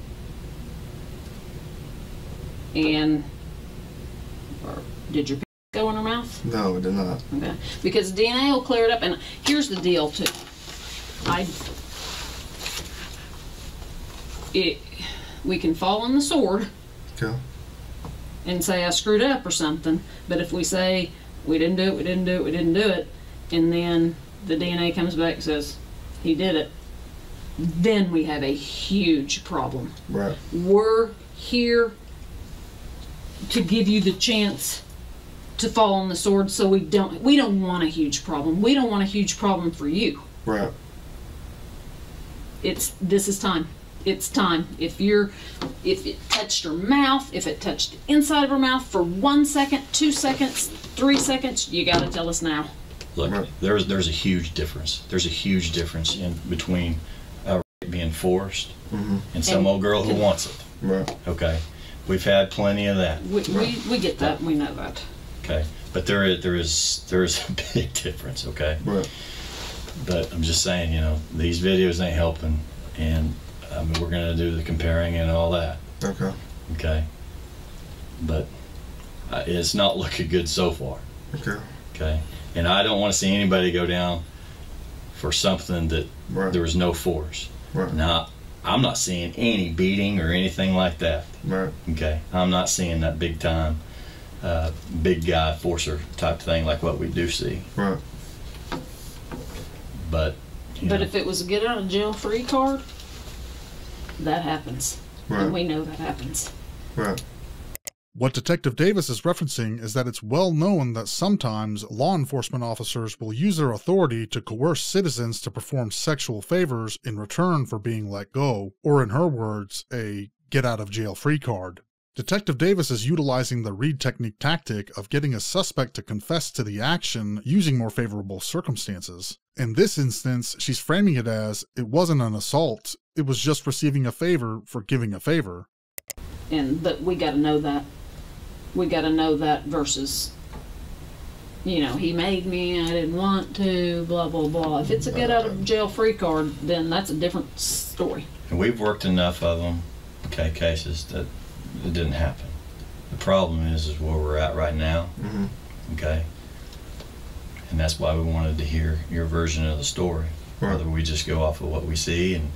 And or did your penis go in her mouth? No, it did not. Okay. Because D N A will clear it up, and here's the deal too. I It, we can fall on the sword, okay, and say I screwed up or something, but if we say we didn't do it, we didn't do it, we didn't do it, and then the D N A comes back and says he did it, then we have a huge problem. Right. We're here to give you the chance to fall on the sword, so we don't, we don't want a huge problem. We don't want a huge problem for you. Right. It's, this is time. It's time. If you're, if it touched her mouth, if it touched the inside of her mouth for one second, two seconds, three seconds, you got to tell us now. Look, there's there's a huge difference. There's a huge difference in between uh, being forced, mm-hmm, and some and, old girl who wants it. Right. Okay. We've had plenty of that. We right. we, we get that. We know that. Okay. But there is there is there is a big difference. Okay. Right. But I'm just saying, you know, these videos ain't helping, and I mean, we're going to do the comparing and all that. Okay. Okay. But uh, it's not looking good so far. Okay. Okay. And I don't want to see anybody go down for something that right. there was no force. Right. Now, I'm not seeing any beating or anything like that. Right. Okay. I'm not seeing that big time, uh, big guy forcer type thing like what we do see. Right. But, you but know, if it was a get out of jail free card, that happens. Right. And we know that happens. Right. What Detective Davis is referencing is that it's well known that sometimes law enforcement officers will use their authority to coerce citizens to perform sexual favors in return for being let go, or in her words, a get-out-of-jail-free card. Detective Davis is utilizing the Reed technique tactic of getting a suspect to confess to the action using more favorable circumstances. In this instance, she's framing it as, it wasn't an assault, it was just receiving a favor for giving a favor. And that we got to know that. We got to know that versus, you know, he made me, I didn't want to, blah, blah, blah. If it's a get out of jail free card, then that's a different story. And we've worked enough of them, okay, cases that it didn't happen. The problem is, is where we're at right now, mm-hmm, okay? And that's why we wanted to hear your version of the story, right, whether we just go off of what we see and,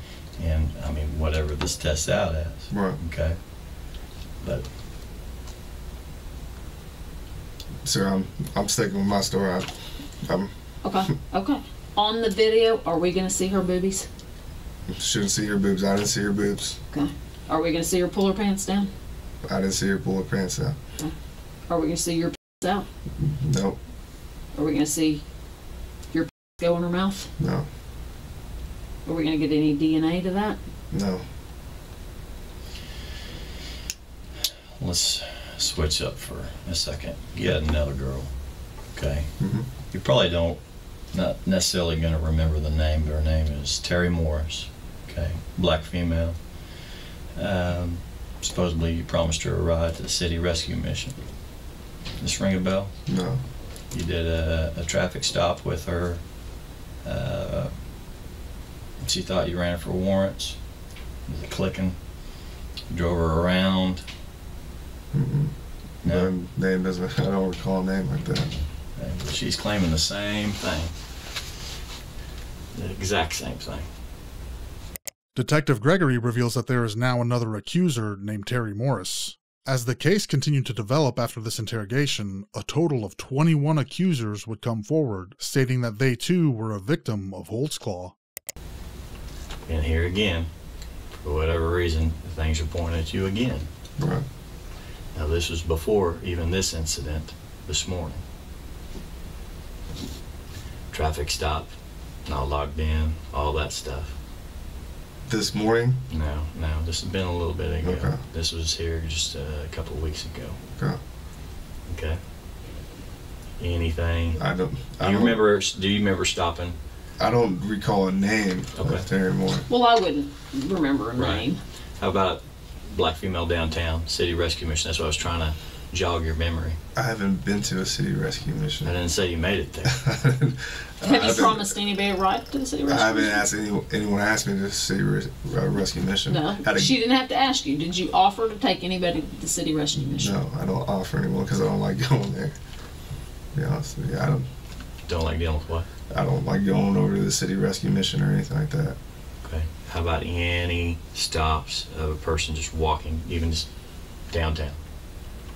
and I mean, whatever this tests out as. Right. Okay. But sir, I'm I'm sticking with my story. I, I'm okay. Okay. On the video, are we gonna see her boobies? Shouldn't see her boobs. I didn't see her boobs. Okay. Are we gonna see her pull her pants down? I didn't see her pull her pants down. Okay. Are we gonna see your pants out? Nope. Are we gonna see your pants go in her mouth? No. Are we gonna get any D N A to that? No. Let's switch up for a second. You had another girl, okay? Mm-hmm. You probably don't, not necessarily going to remember the name, but her name is Terry Morris, okay? Black female. Um, supposedly you promised her a ride to the city rescue mission. Does this ring a bell? No. You did a, a traffic stop with her. Uh, she thought you ran her for warrants. It was clicking. You drove her around. Mm-mm. No. Name, name doesn't, I don't recall a name like that. She's claiming the same thing. The exact same thing. Detective Gregory reveals that there is now another accuser named Terry Morris. As the case continued to develop after this interrogation, a total of twenty-one accusers would come forward, stating that they too were a victim of Holtzclaw. And here again, for whatever reason, things are pointing at you again. Right. Now, this was before even this incident this morning. Traffic stop, not logged in, all that stuff. This morning? No, no, this has been a little bit ago. Okay. This was here just a couple of weeks ago. Okay. Okay. Anything? I don't. I do you remember? Do you remember stopping? I don't recall a name. Okay. Of Terry Moore. Well, I wouldn't remember a right. name. How about black female downtown, city rescue mission? That's what I was trying to jog your memory. I haven't been to a city rescue mission. I didn't say you made it there. Have you promised anybody a ride to the city rescue I haven't mission? asked anyone, anyone asked me to the city res, uh, rescue mission. No, to, she didn't have to ask you. Did you offer to take anybody to the city rescue mission? No, I don't offer anyone because I don't like going there. To be honest with you, I don't. Don't like dealing with what? I don't like going over to the city rescue mission or anything like that. Okay. How about any stops of a person just walking, even just downtown?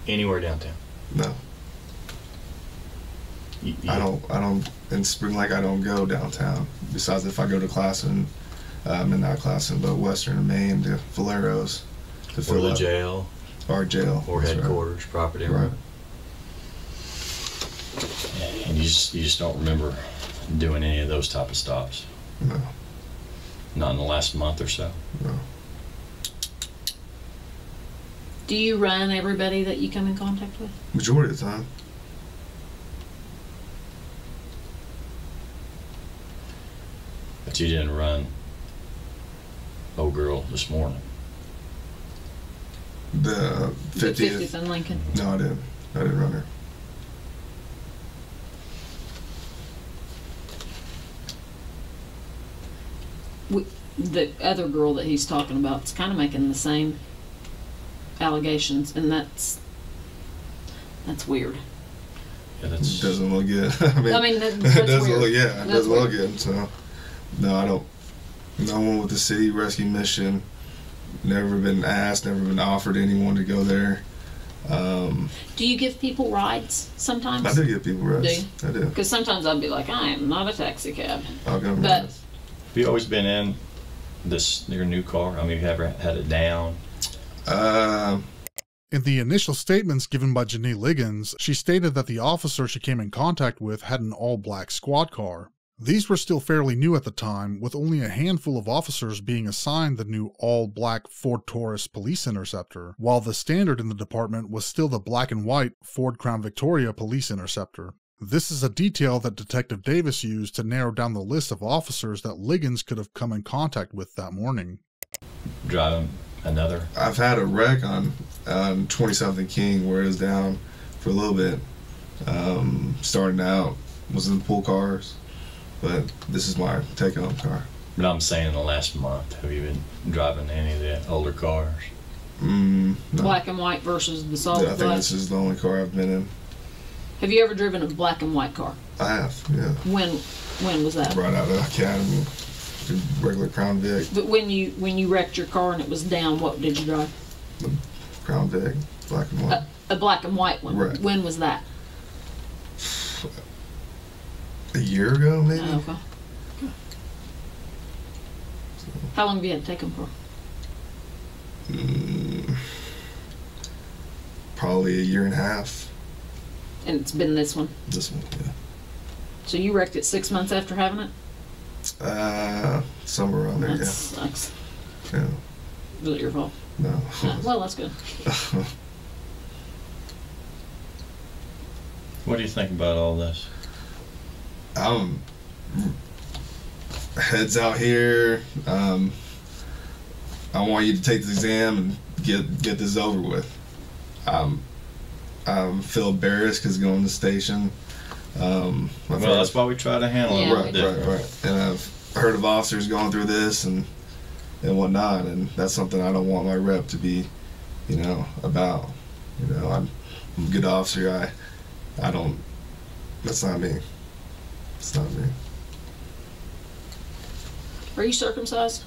Anywhere downtown? No. You, you I don't, I don't, in Spring Lake, I don't go downtown. Besides if I go to Classen, um, and not Classen, but Western and Maine to Valero's. To fill the up, jail. Or jail. Or headquarters, right. property. Right. And you just, you just don't remember doing any of those type of stops? No. Not in the last month or so? No. Do you run everybody that you come in contact with? Majority of the time. But you didn't run old girl this morning. The fiftieth and Lincoln. No, I didn't. I didn't run her. We, the other girl that he's talking about is kind of making the same allegations, and that's that's weird. Yeah, that doesn't look good. I mean, I mean that, that's it doesn't weird. look yeah, it doesn't weird. look good. So, no, I don't. No one with the city rescue mission. Never been asked. Never been offered anyone to go there. Um, do you give people rides sometimes? I do give people rides. Do you? I do. Because sometimes I'd be like, I am not a taxi cab. I'll go. But have you always been in this your new car? I mean, have you ever had it down? Uh, in the initial statements given by Janie Ligons, she stated that the officer she came in contact with had an all-black squad car. These were still fairly new at the time, with only a handful of officers being assigned the new all-black Ford Taurus Police Interceptor, while the standard in the department was still the black and white Ford Crown Victoria Police Interceptor. This is a detail that Detective Davis used to narrow down the list of officers that Ligons could have come in contact with that morning. Driving another? I've had a wreck on um, twenty-something King where it was down for a little bit. Um, starting out, was in pool cars, but this is my take-home car. But I'm saying the last month, have you been driving any of the older cars? Mm, no. Black and white versus the solid black? Yeah, I think black. This is the only car I've been in. Have you ever driven a black and white car? I have, yeah. When, when was that? Right out of the academy. Regular Crown Vic. But when you when you wrecked your car and it was down, what did you drive? Crown Vic, black and white. A, a black and white one. Right. When was that? A year ago, maybe. Oh, okay. Okay. So. How long have you had to take them for? Mm, probably a year and a half. And it's been this one. This one, yeah. So you wrecked it six months after having it? Uh, somewhere around there, that yeah. Sucks. Yeah. Was it your fault? No. Uh, well, that's good. What do you think about all this? I'm heads out here. Um, I want you to take this exam and get get this over with. Um, I feel embarrassed because going to the station. Um, well, friend, that's why we try to handle yeah, it. Right, right, right, right. And I've heard of officers going through this and and whatnot, and that's something I don't want my rep to be, you know, about. You know, I'm, I'm a good officer. I, I don't. That's not me. It's not me. Are you circumcised?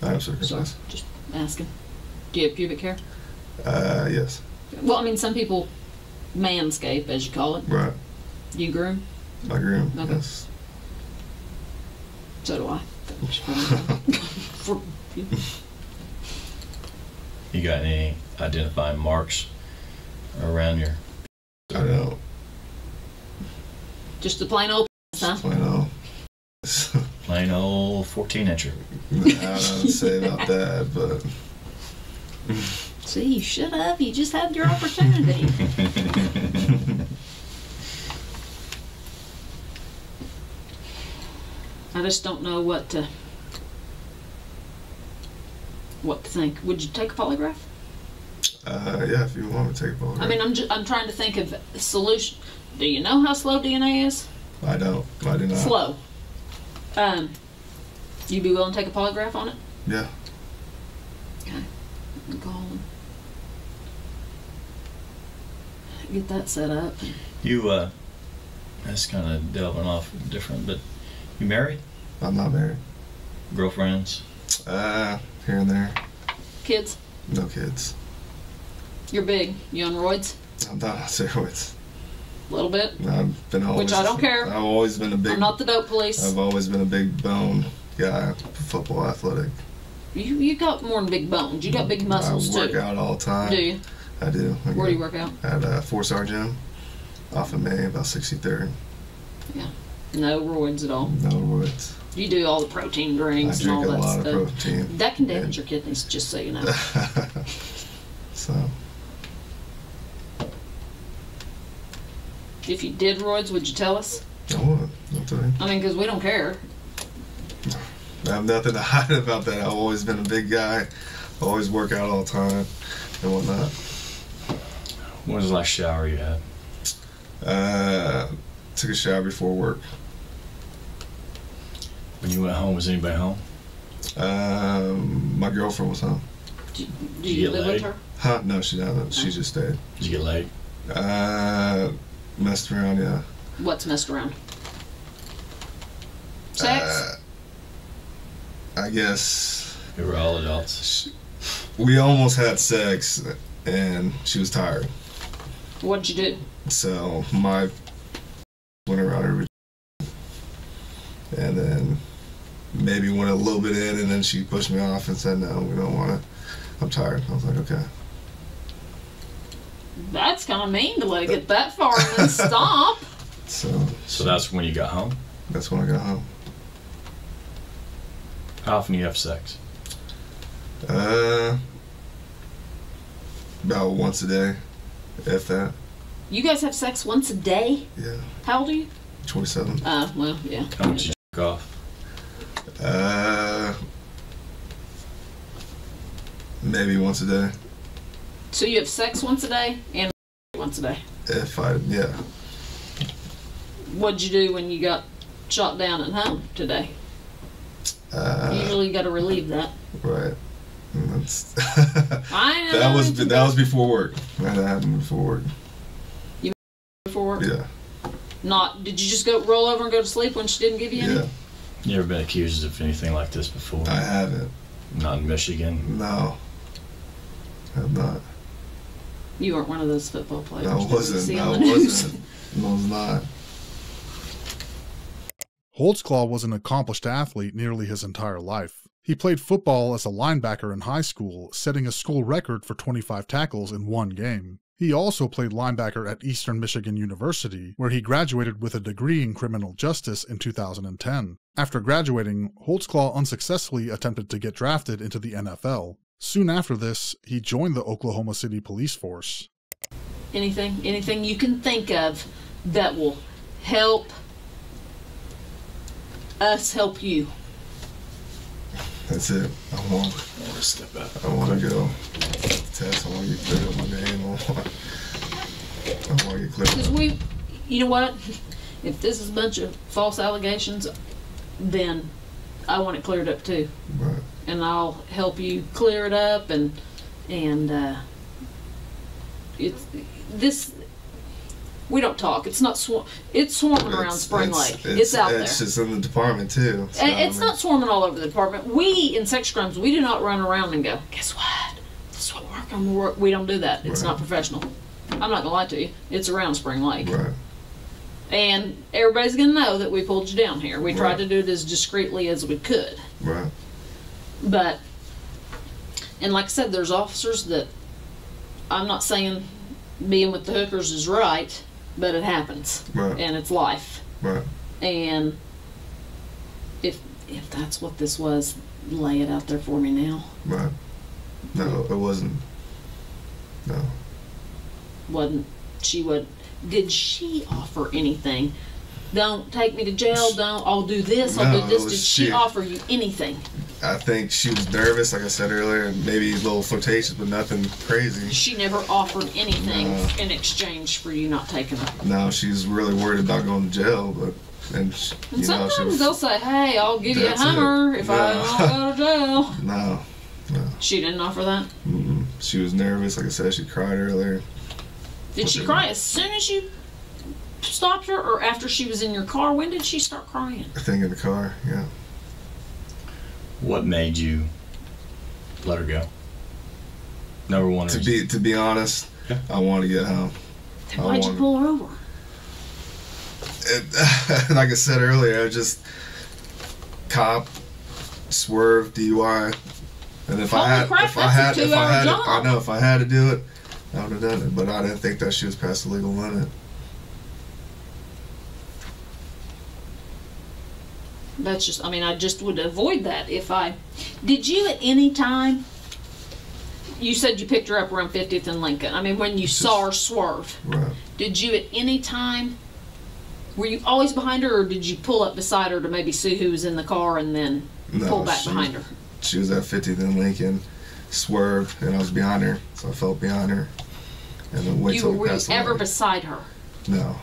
I am circumcised. Sorry, just asking. Do you have pubic hair? Uh, yes. Well, I mean, some people manscape, as you call it. Right. You groom? I groom, okay. Yes. So do I. For you. You got any identifying marks around your... I don't. Just the plain old... Huh? Plain old. Plain old fourteen incher. Nah, I don't say about that, but. See, you should have. You just had your opportunity. I just don't know what to what to think. Would you take a polygraph? Uh, yeah, if you want to take a polygraph. I mean, I'm just, I'm trying to think of a solution. Do you know how slow D N A is? I don't. I do not. Slow. Um, you'd be willing to take a polygraph on it? Yeah. Okay. Go on. Get that set up. You, uh, that's kind of delving off different, but you married? I'm not married. Girlfriends? Uh, here and there. Kids? No kids. You're big. You on roids? I'm not on steroids. A little bit. I've been always, which I don't care. I've always been a big. I'm not the dope police. I've always been a big bone guy. Football, athletic. You you got more than big bones. You got big muscles too. I work too. out all the time. Do you? I do. I Where do you work out? At uh, Four Star Gym, off of May, about sixty-third. Yeah. No roids at all. No roids. You do all the protein drinks I drink and all a that lot stuff. Of protein. That can damage yeah. your kidneys, just so you know. So. If you did roids, would you tell us? I would. I'll tell you. I mean, because we don't care. I have nothing to hide about that. I've always been a big guy. I always work out all the time and whatnot. When was the last shower you had? Uh, took a shower before work. When you went home, was anybody home? Um, my girlfriend was home. Did you, did did you get live laid? with her? Huh? No, she didn't. Oh. She just stayed. Did you get laid? Uh... Messed around, yeah. What's messed around? Sex? Uh, I guess. We were all adults. She, we almost had sex, and she was tired. What'd you do? So, my went around her, and then maybe went a little bit in, and then she pushed me off and said, no, we don't want to. I'm tired. I was like, okay. That's kind of mean to let it get that far and then stop. So, so that's when you got home? That's when I got home. How often do you have sex? Uh, about once a day, if that. You guys have sex once a day? Yeah. How old are you? twenty-seven. Uh, well, yeah. How much did you off? Uh, maybe once a day. So you have sex once a day and once a day? If I, yeah. What'd you do when you got shot down at home today? Uh, Usually you got to relieve that. Right. That's I know. That was, that was before work. That happened before work. You before work? Yeah. Not, did you just go roll over and go to sleep when she didn't give you yeah. any? You ever been accused of anything like this before? I haven't. Not in Michigan? No. I have not. You weren't one of those football players. I wasn't. I wasn't. I was not. Holtzclaw was an accomplished athlete nearly his entire life. He played football as a linebacker in high school, setting a school record for twenty-five tackles in one game. He also played linebacker at Eastern Michigan University, where he graduated with a degree in criminal justice in two thousand ten. After graduating, Holtzclaw unsuccessfully attempted to get drafted into the N F L. Soon after this, he joined the Oklahoma City Police Force. Anything, anything you can think of that will help us help you. That's it. I want, I want to step up. I want to go. Tess, I want to get clear of my name. I want, I want to get clear of my name. We, you know what? If this is a bunch of false allegations, then I want it cleared up too. Right. And I'll help you clear it up. And and uh, it's this. We don't talk. It's not sw it's swarming around it's, Spring it's, Lake. It's, it's out it's there. It's just in the department, too. So and it's I mean. not swarming all over the department. We, in sex crimes, we do not run around and go, guess what? This is what we're working on. We're, we don't do that. It's right. not professional. I'm not going to lie to you. It's around Spring Lake. Right. And everybody's going to know that we pulled you down here. We right. tried to do it as discreetly as we could. Right. But, and like I said, there's officers that, I'm not saying being with the hookers is right, but it happens, right. and it's life. Right. And if if that's what this was, lay it out there for me now. Right. No, it wasn't. No. Wasn't. She would. Did she offer anything? Don't take me to jail. Don't. I'll do this. I'll no, do this. Did she, she offer you anything? I think she was nervous, like I said earlier, and maybe a little flirtatious, but nothing crazy. She never offered anything no. in exchange for you not taking her. No, she's really worried about going to jail, but and, she, and you sometimes know, she was, they'll say, "Hey, I'll give you a hummer it. if no. I don't go to jail." No, no. She didn't offer that. Mm-mm. She was nervous, like I said. She cried earlier. Did she cry as soon as you stopped her, or after she was in your car? When did she start crying? I think in the car. Yeah. What made you let her go? Number one. To be to be honest, okay. I want to get home. Then why'd you pull her over? It, like I said earlier, just cop, swerve, D U I, and if I had, if I had, if I had, I know if I had to do it, I would have done it. But I didn't think that she was past the legal limit. That's just, I mean, I just would avoid that if I, did you at any time, you said you picked her up around fiftieth and Lincoln. I mean, when you just, saw her swerve, right. did you at any time, were you always behind her, or did you pull up beside her to maybe see who was in the car and then no, pull back she, behind her? She was at fiftieth and Lincoln, swerved, and I was behind her, so I felt behind her. And then wait you, till we were passed you ever lane. beside her? No.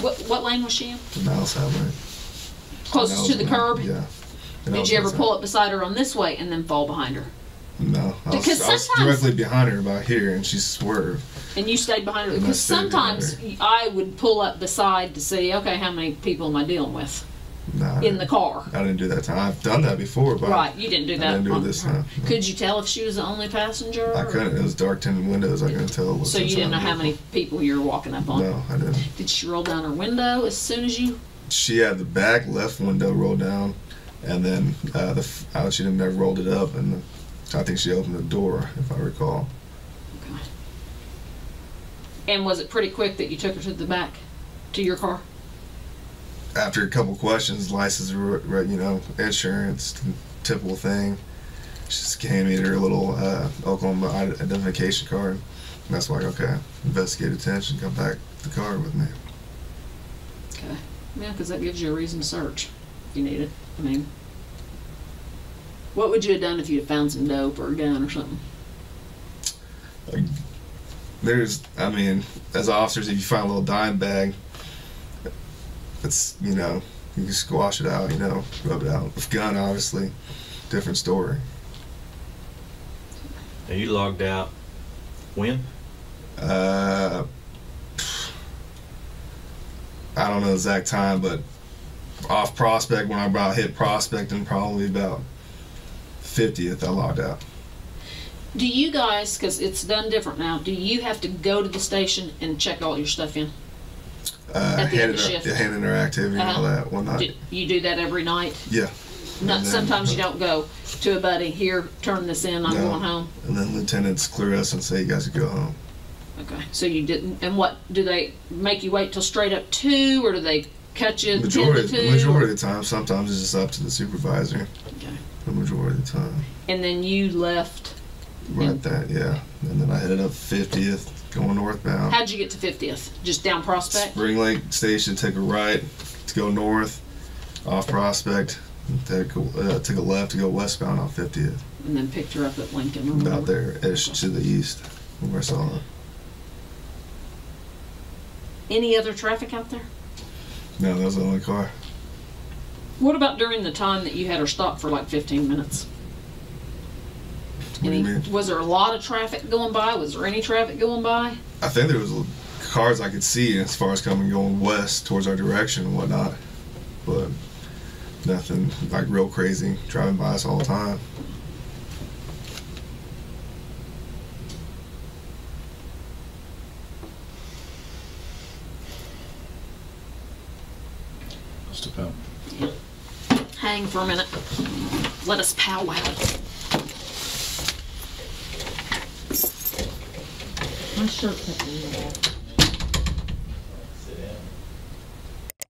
What, what lane was she in? The outside lane. Closest to the lane. curb? Yeah. And Did you ever outside. pull up beside her on this way and then fall behind her? No. I was, because I was directly behind her about here, and she swerved. And you stayed behind her? And because sometimes I would pull up beside to see, okay, how many people am I dealing with nah, in the car? I didn't do that time. I've done that before. But right, you didn't do that. I didn't do it this time. No. Could you tell if she was the only passenger? I couldn't. It was dark tinted windows. I couldn't tell. What so you didn't know how many people you were walking up on? No, I didn't. Did she roll down her window as soon as you? She had the back left window rolled down, and then uh, the uh, she didn't ever rolled it up, and the, I think she opened the door, if I recall. Okay. And was it pretty quick that you took her to the back, to your car? After a couple questions, license, you know, insurance, typical thing, she just handed her little uh, Oklahoma identification card. And that's like, okay, investigate attention, come back to the car with me. Okay. Yeah, because that gives you a reason to search if you need it. I mean, what would you have done if you had found some dope or a gun or something? Like, there's, I mean, as officers, if you find a little dime bag, it's, you know, you can squash it out, you know, rub it out. With gun, obviously, different story. Now you logged out when? Uh, I don't know the exact time, but off Prospect, when I about hit Prospect, and probably about fiftieth, I logged out. Do you guys, because it's done different now, do you have to go to the station and check all your stuff in? Uh, at the end of shift? Hand interactive and uh-huh. all that one night. Do you do that every night? Yeah. Not, sometimes you don't go to a buddy, here, turn this in, I'm no. going home. And then lieutenants clear us and say you guys can go home. Okay, so you didn't, and what, do they make you wait till straight up two, or do they cut you majority, ten to two? Majority of the time, sometimes it's just up to the supervisor. Okay. The majority of the time. And then you left? Right that, yeah. And then I headed up fiftieth, going northbound. How'd you get to fiftieth? Just down Prospect? Spring Lake Station, take a right to go north, off Prospect. Take a, uh, take a left to go westbound on fiftieth. And then picked her up at Lincoln. Remember? About there-ish, to the east, where I saw her. Any other traffic out there? No, that was the only car. What about during the time that you had her stop for like fifteen minutes? What any, do you mean? Was there a lot of traffic going by? Was there any traffic going by? I think there was cars I could see as far as coming going west towards our direction and whatnot, but nothing like real crazy driving by us all the time. Let's step out. Yeah. Hang for a minute. Let us powwow. My shirt's in there.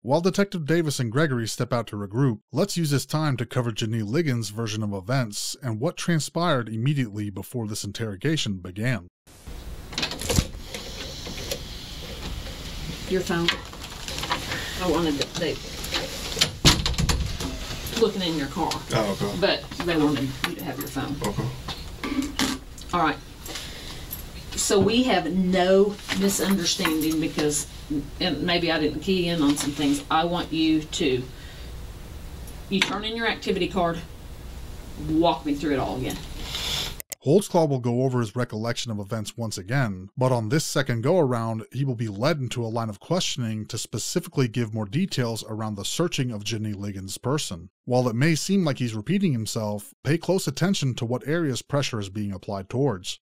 While Detective Davis and Gregory step out to regroup, let's use this time to cover Janie Ligons' version of events and what transpired immediately before this interrogation began. Your phone. I wanted to, they looking in your car. Oh, okay. But they wanted you to have your phone. Okay. All right. So we have no misunderstanding because, and maybe I didn't key in on some things. I want you to, you turn in your activity card, walk me through it all again. Holtzclaw will go over his recollection of events once again, but on this second go-around, he will be led into a line of questioning to specifically give more details around the searching of Janie Ligons' person. While it may seem like he's repeating himself, pay close attention to what areas pressure is being applied towards.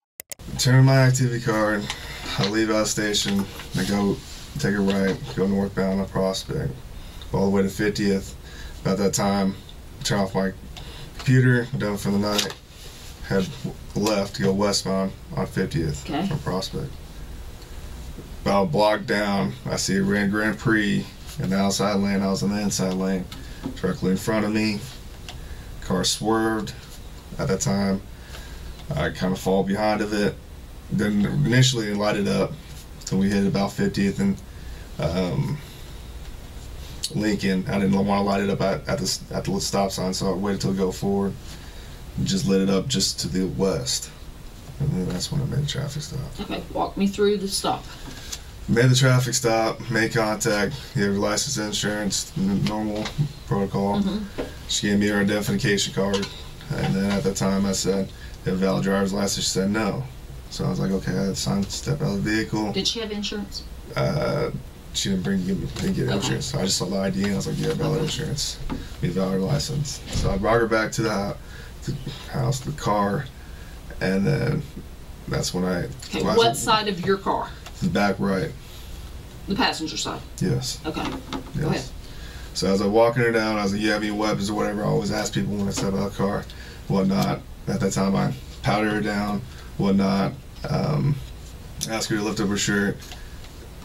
Turn my activity card, I leave out of station, I go take a right, go northbound on Prospect, all the way to fiftieth. About that time, turn off my computer, done for the night, head left to go westbound on fiftieth okay. from Prospect. About a block down, I see a red Grand Prix in the outside lane, I was in the inside lane, directly in front of me, car swerved at that time. I kind of fall behind of it. Then initially it lighted up until we hit about fiftieth and um, Lincoln. I didn't want to light it up at, at, the, at the stop sign, so I waited till it go forward and just lit it up just to the west. And then that's when I made the traffic stop. Okay, walk me through the stop. Made the traffic stop, made contact, gave her license, insurance, normal protocol. Mm-hmm. She gave me her identification card. And then at that time I said, a valid driver's license. She said no, so I was like, okay, I signed to step out of the vehicle. Did she have insurance? Uh, she didn't bring give me didn't get okay. insurance. So I just saw the I D and I was like, yeah, valid okay. insurance, be valid license. So I brought her back to the, the house, the car, and then that's when I. Okay, what it, side of your car? The back right. The passenger side. Yes. Okay. Yes. Go ahead. So as I was walking her down, I was like, "You have any weapons or whatever?" I always ask people when I step out of the car, whatnot. At that time, I powdered her down, whatnot. Um, asked her to lift up her shirt.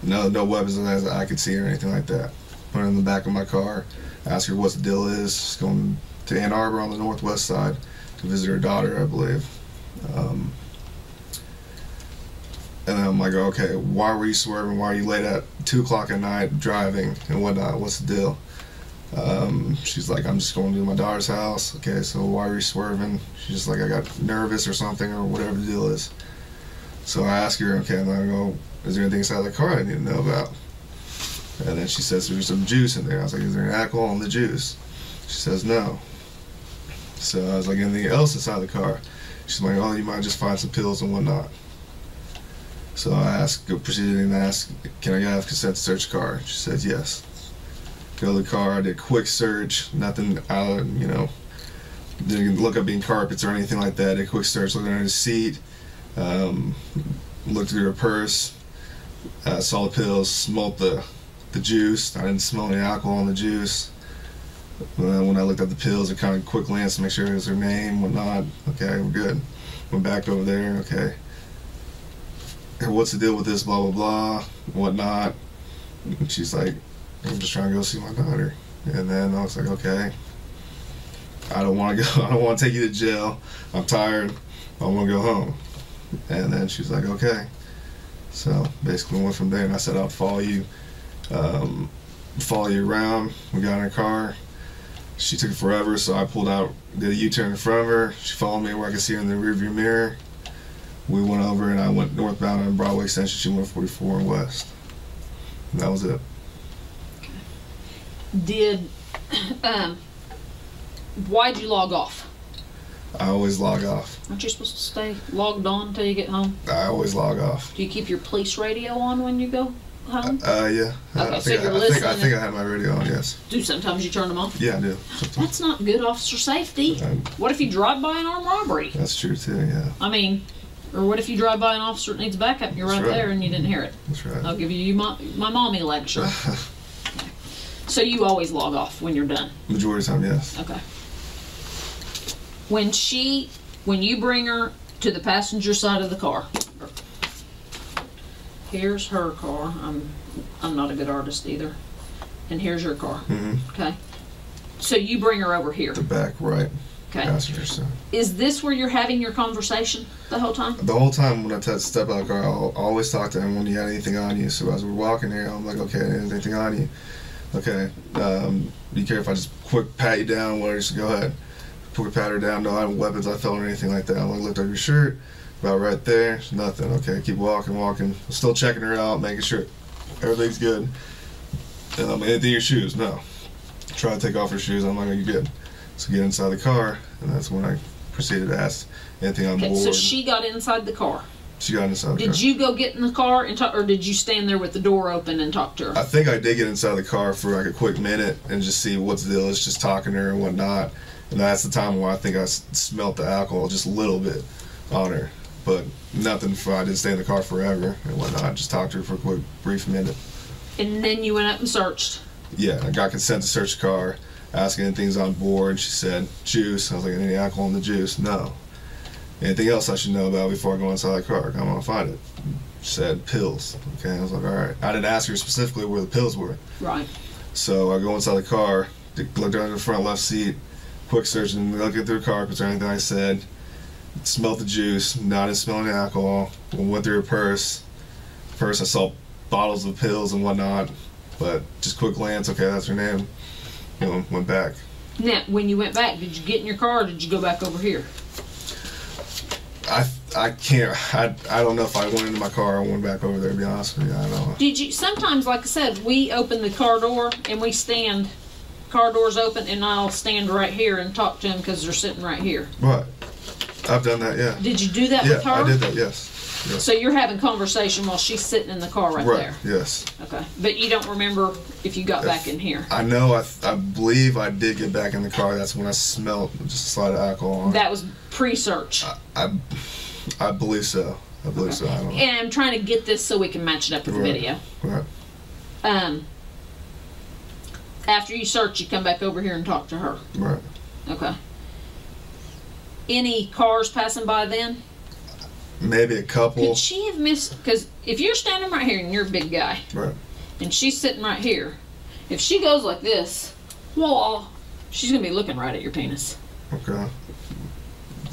No, no weapons as I could see or anything like that. Put her in the back of my car. Asked her what the deal is. She's going to Ann Arbor on the northwest side to visit her daughter, I believe. Um, and then I'm like, okay, why were you swerving? Why are you late at two o'clock at night driving and whatnot? What's the deal? Um, she's like, I'm just going to my daughter's house. Okay, so why are you swerving? She's just like, I got nervous or something or whatever the deal is. So I ask her, okay, and I go, is there anything inside the car I need to know about? And then she says, there's some juice in there. I was like, is there any alcohol in the juice? She says, no. So I was like, anything else inside the car? She's like, oh, you might just find some pills and whatnot. So I asked, proceeded and asked, can I have consent to search the car? She said, yes. Go to the car, I did a quick search, nothing out, you know, didn't look up any carpets or anything like that. A quick search, looked under the seat, um, looked through her purse, uh, saw the pills, smelled the, the juice. I didn't smell any alcohol in the juice. Uh, when I looked at the pills, I kind of quick glance to make sure it was her name, whatnot. Okay, we're good. Went back over there. Okay, what's the deal with this? Blah blah blah, whatnot. And she's like, I'm just trying to go see my daughter. And then I was like, okay, I don't want to go. I don't want to take you to jail. I'm tired. I want to go home. And then she's like, okay. So basically, we went from there. And I said, I'll follow you, um, follow you around. We got in her car. She took it forever, so I pulled out, did a U-turn in front of her. She followed me where I could see her in the rearview mirror. We went over, and I went northbound on Broadway Extension. She went forty-four and west. And that was it. Did, um, why'd you log off? I always log off. Aren't you supposed to stay logged on until you get home? I always log off. Do you keep your police radio on when you go home? Uh, uh yeah. Okay, I, so think you're I, listening I, think, I think I have my radio on, yes. Do sometimes you turn them off? Yeah, I do. Sometimes. That's not good officer safety. I, what if you drive by an armed robbery? That's true, too, yeah. I mean, or what if you drive by an officer that needs backup and you're right, right there and you didn't hear it? That's right. I'll give you my, my mommy lecture. So you always log off when you're done? Majority of the time, yes. Okay. When she, when you bring her to the passenger side of the car, here's her car. I'm, I'm not a good artist either. And here's your car. Mm-hmm. Okay. So you bring her over here. The back right. Okay. Passenger side. Is this where you're having your conversation the whole time? The whole time when I step out of the car, I'll always talk to him when you had anything on you. So as we're walking here, I'm like, okay, is anything on you? Okay, um, do you care if I just quick pat you down? Whatever, just go ahead. Quick pat her down. No, I have weapons I felt or anything like that. I looked at your shirt, about right there. Nothing. Okay, keep walking, walking. Still checking her out, making sure everything's good. Um, anything in your shoes? No. Try to take off her shoes. I'm like, oh, you good? So get inside the car, and that's when I proceeded to ask anything on okay, board. So she got inside the car. She got inside the did car. Did you go get in the car and talk, or did you stand there with the door open and talk to her? I think I did get inside the car for like a quick minute and just see what's the deal. It's just talking to her and whatnot. And that's the time where I think I smelt the alcohol just a little bit on her. But nothing, for, I didn't stay in the car forever and whatnot. Just talked to her for a quick, brief minute. And then you went up and searched? Yeah, I got consent to search the car, asking anything's on board. She said, juice. I was like, any alcohol in the juice? No. Anything else I should know about before I go inside the car? I want to find it. She said pills. Okay, I was like, all right. I didn't ask her specifically where the pills were. Right. So I go inside the car, looked under the front left seat, quick search, and looking through the carpets or anything I said. Smelled the juice, not in smelling the alcohol. Went through her purse. First, I saw bottles of pills and whatnot, but just quick glance. Okay, that's her name. You know, went back. Now, when you went back, did you get in your car or did you go back over here? I I can't I I don't know if I went into my car or went back over there. To be honest with you, I don't know. Did you sometimes, like I said, we open the car door and we stand, car doors open, and I'll stand right here and talk to them because they're sitting right here. Right, I've done that. Yeah. Did you do that yeah, with her? Yeah, I did that. Yes. yes. So you're having conversation while she's sitting in the car right, right there. Right. Yes. Okay, but you don't remember if you got if, back in here. I know. I I believe I did get back in the car. That's when I smelled just a slight of alcohol. On that was. Pre-search. I, I, I believe so. I believe okay. so. I don't know. And I'm trying to get this so we can match it up with right. the video. Right. Um. After you search, you come back over here and talk to her. Right. Okay. Any cars passing by then? Maybe a couple. Could she have missed? Because if you're standing right here and you're a big guy, right, and she's sitting right here, if she goes like this, well, she's gonna be looking right at your penis. Okay.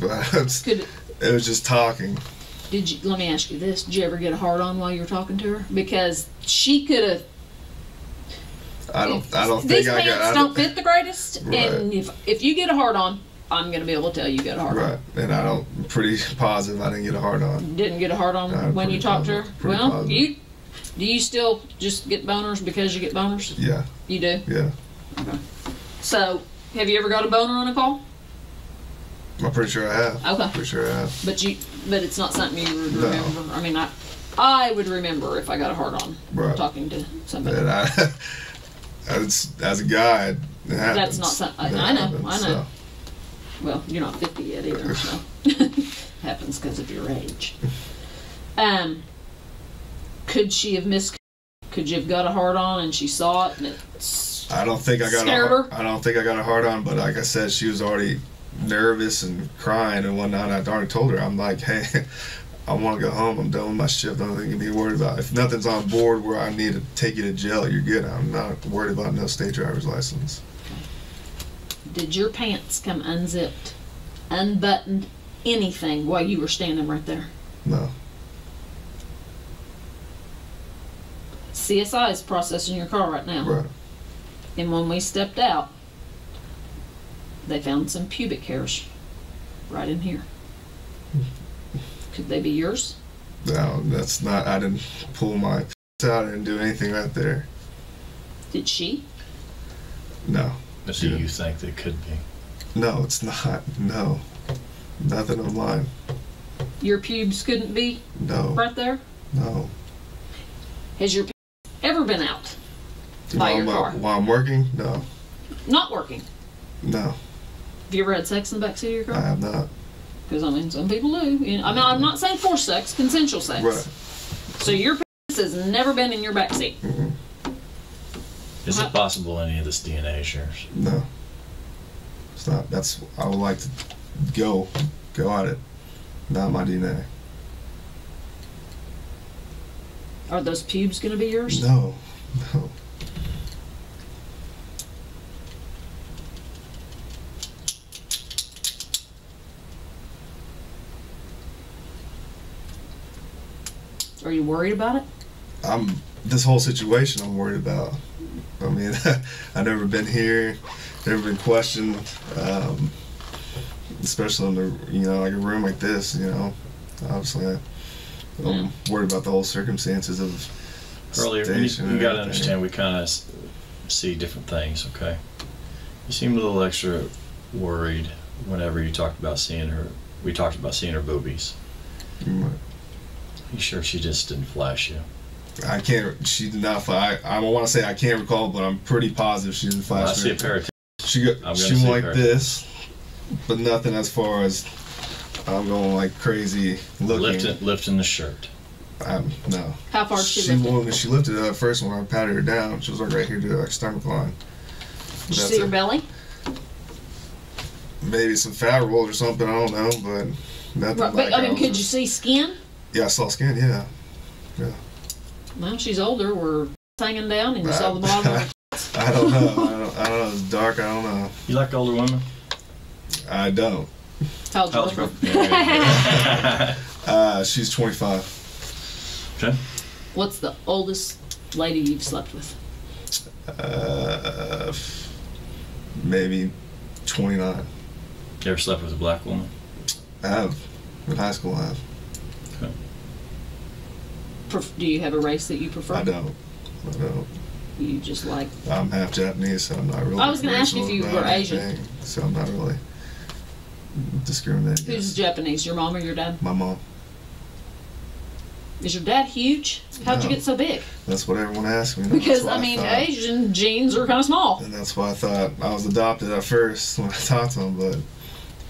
But Could, it was just talking. Did you? Let me ask you this: did you ever get a hard on while you were talking to her? Because she could have. I don't. I don't think I got. These pants don't fit the greatest, right. and if if you get a hard on, I'm gonna be able to tell you got a hard on. Right, and I don't. I'm pretty positive I didn't get a hard on. Didn't get a hard on no, when you talked positive, to her. Well, positive. you do you still just get boners because you get boners? Yeah. You do. Yeah. Okay. So, have you ever got a boner on a call? I'm pretty sure I have. Okay. Pretty sure I have. But you, but it's not something you would remember. No. I mean, I, I would remember if I got a hard on right. talking to somebody. And I, as, as a guy, it happens. That's not something. I know. Happens, I know. So. Well, you're not fifty yet either, so happens because of your age. Um, could she have missed? Could you have got a hard on and she saw it? And it I don't think I got. Scared a, her? I don't think I got a hard on, but like I said, she was already nervous and crying and whatnot. I already told her, I'm like, hey, I want to go home. I'm done with my shift. I don't think you need to worry about it. If nothing's on board where I need to take you to jail, you're good. I'm not worried about no state driver's license. Did your pants come unzipped, unbuttoned, anything while you were standing right there? No. C S I is processing your car right now. Right. And when we stepped out, they found some pubic hairs right in here. Could they be yours? No, that's not. I didn't pull my out and do anything right there. Did she? No. But do you think that could be? No, it's not. No. Nothing of mine. Your pubes couldn't be? No. Right there? No. Has your pubes ever been out by your car? While I'm working? No. Not working? No. Have you ever had sex in the backseat of your car? I have not. Because, I mean, some people do. I mean, I'm not saying forced sex, consensual sex. Right. So your penis has never been in your backseat. Mm-hmm. Is it possible any of this D N A shares? No. It's not. That's, I would like to go, go at it. Not my D N A. Are those pubes going to be yours? No. No. Are you worried about it? I'm, this whole situation I'm worried about. I mean, I've never been here, never been questioned, um, especially in the, you know, like a room like this, you know. Obviously, I, I'm yeah. worried about the whole circumstances of earlier. You, you got to understand, we kind of see different things, okay? You seem a little extra worried whenever you talked about seeing her, we talked about seeing her boobies. Right. You sure she just didn't flash you? I can't. She did not flash. I, I don't want to say I can't recall, but I'm pretty positive she didn't flash. Well, I see a pair of she go, she went like this, but nothing as far as I'm going like crazy looking. Lifting, lifting the shirt. Um, no. How far she, she lifted? When she lifted it at first, when I patted her down, she was like right here to like stomach line. Did you see her belly? Maybe some fat rolls or something. I don't know, but nothing. Right, like but I mean, I could just, you see skin? Yeah, I saw skin. Yeah, yeah. Well, she's older. We're hanging down, and you I, saw the bottom. I, I don't know. I don't, I don't know. It's dark. I don't know. You like older women? I don't. How old you? uh, she's twenty-five. Okay. What's the oldest lady you've slept with? Uh, maybe twenty-nine. You ever slept with a black woman? I have. In high school, I have. Do you have a race that you prefer? I don't. I don't. You just like... I'm half Japanese, so I'm not really... I was going to ask you if you were Asian. Anything, so I'm not really discriminating. Who's Japanese? Your mom or your dad? My mom. Is your dad huge? How'd no. you get so big? That's what everyone asks me. That's because, I mean, I Asian genes are kind of small. And that's why I thought I was adopted at first when I talked to him,